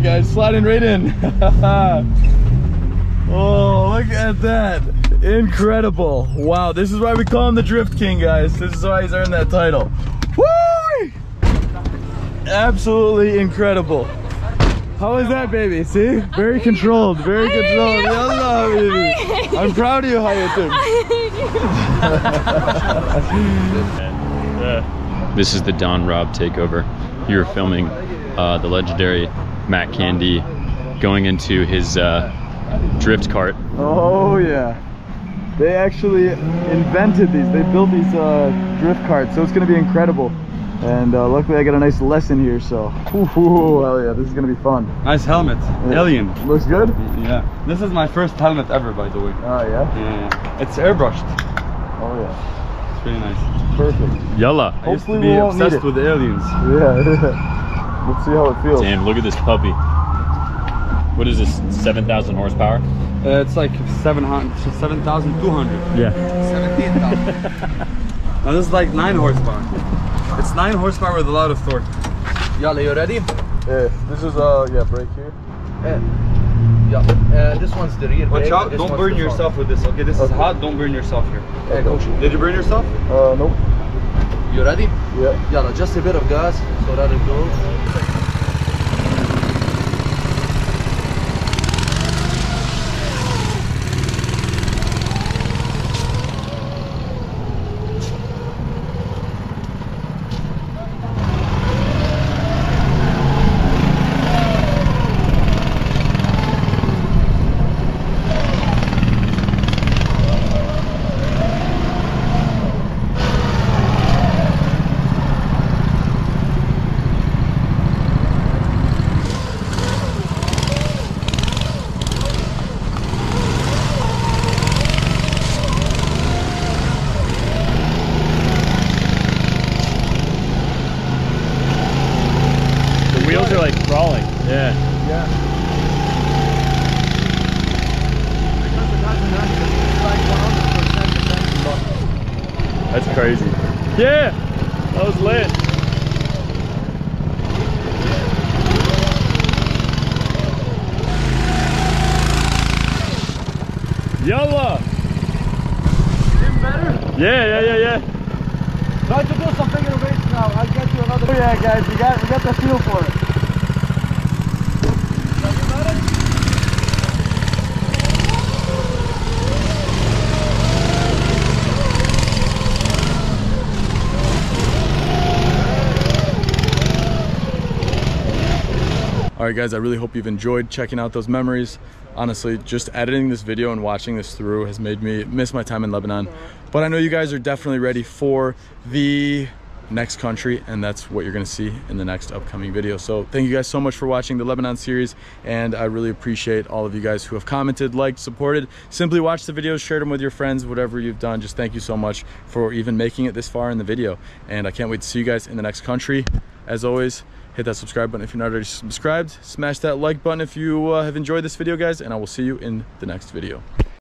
Guys, sliding right in. Oh, look at that. Incredible. Wow, this is why we call him the Drift King, guys. This is why he's earned that title. Woo! Absolutely incredible. How is that, baby? See? Very controlled. Very controlled. Yalla, baby. I'm proud of you, Hayati. This is the Don Rob takeover. You were filming the legendary Matt Candy going into his drift cart. Oh yeah, they actually invented these. They built these drift carts, so it's gonna be incredible. And luckily I got a nice lesson here, so hell yeah, this is gonna be fun. Nice helmet. Alien. Looks good? Yeah. This is my first helmet ever, by the way. Oh yeah? Yeah. It's airbrushed. Oh yeah. It's really nice. Perfect. Yalla. I used to be obsessed with aliens. Yeah. Let's see how it feels. Damn, look at this puppy. What is this, 7,000 horsepower? It's like 7,200. Yeah. 17,000. Now this is like 9 horsepower. It's 9 horsepower with a lot of torque. Yalla, you ready? Yeah. This is yeah, brake here. Yeah. This one's the rear. Watch out! Don't burn yourself with this. Okay, this is hot. Don't burn yourself here. Okay. Did you burn yourself? No. You ready? Yeah. Yalla, just a bit of gas so that it goes. Alright guys, I really hope you've enjoyed checking out those memories. Honestly, just editing this video and watching this through has made me miss my time in Lebanon. But I know you guys are definitely ready for the next country, and that's what you're going to see in the next upcoming video. So thank you guys so much for watching the Lebanon series, and I really appreciate all of you guys who have commented, liked, supported, simply watched the videos, shared them with your friends, whatever you've done. Just thank you so much for even making it this far in the video, and I can't wait to see you guys in the next country. As always, hit that subscribe button if you're not already subscribed. Smash that like button if you have enjoyed this video, guys, and I will see you in the next video.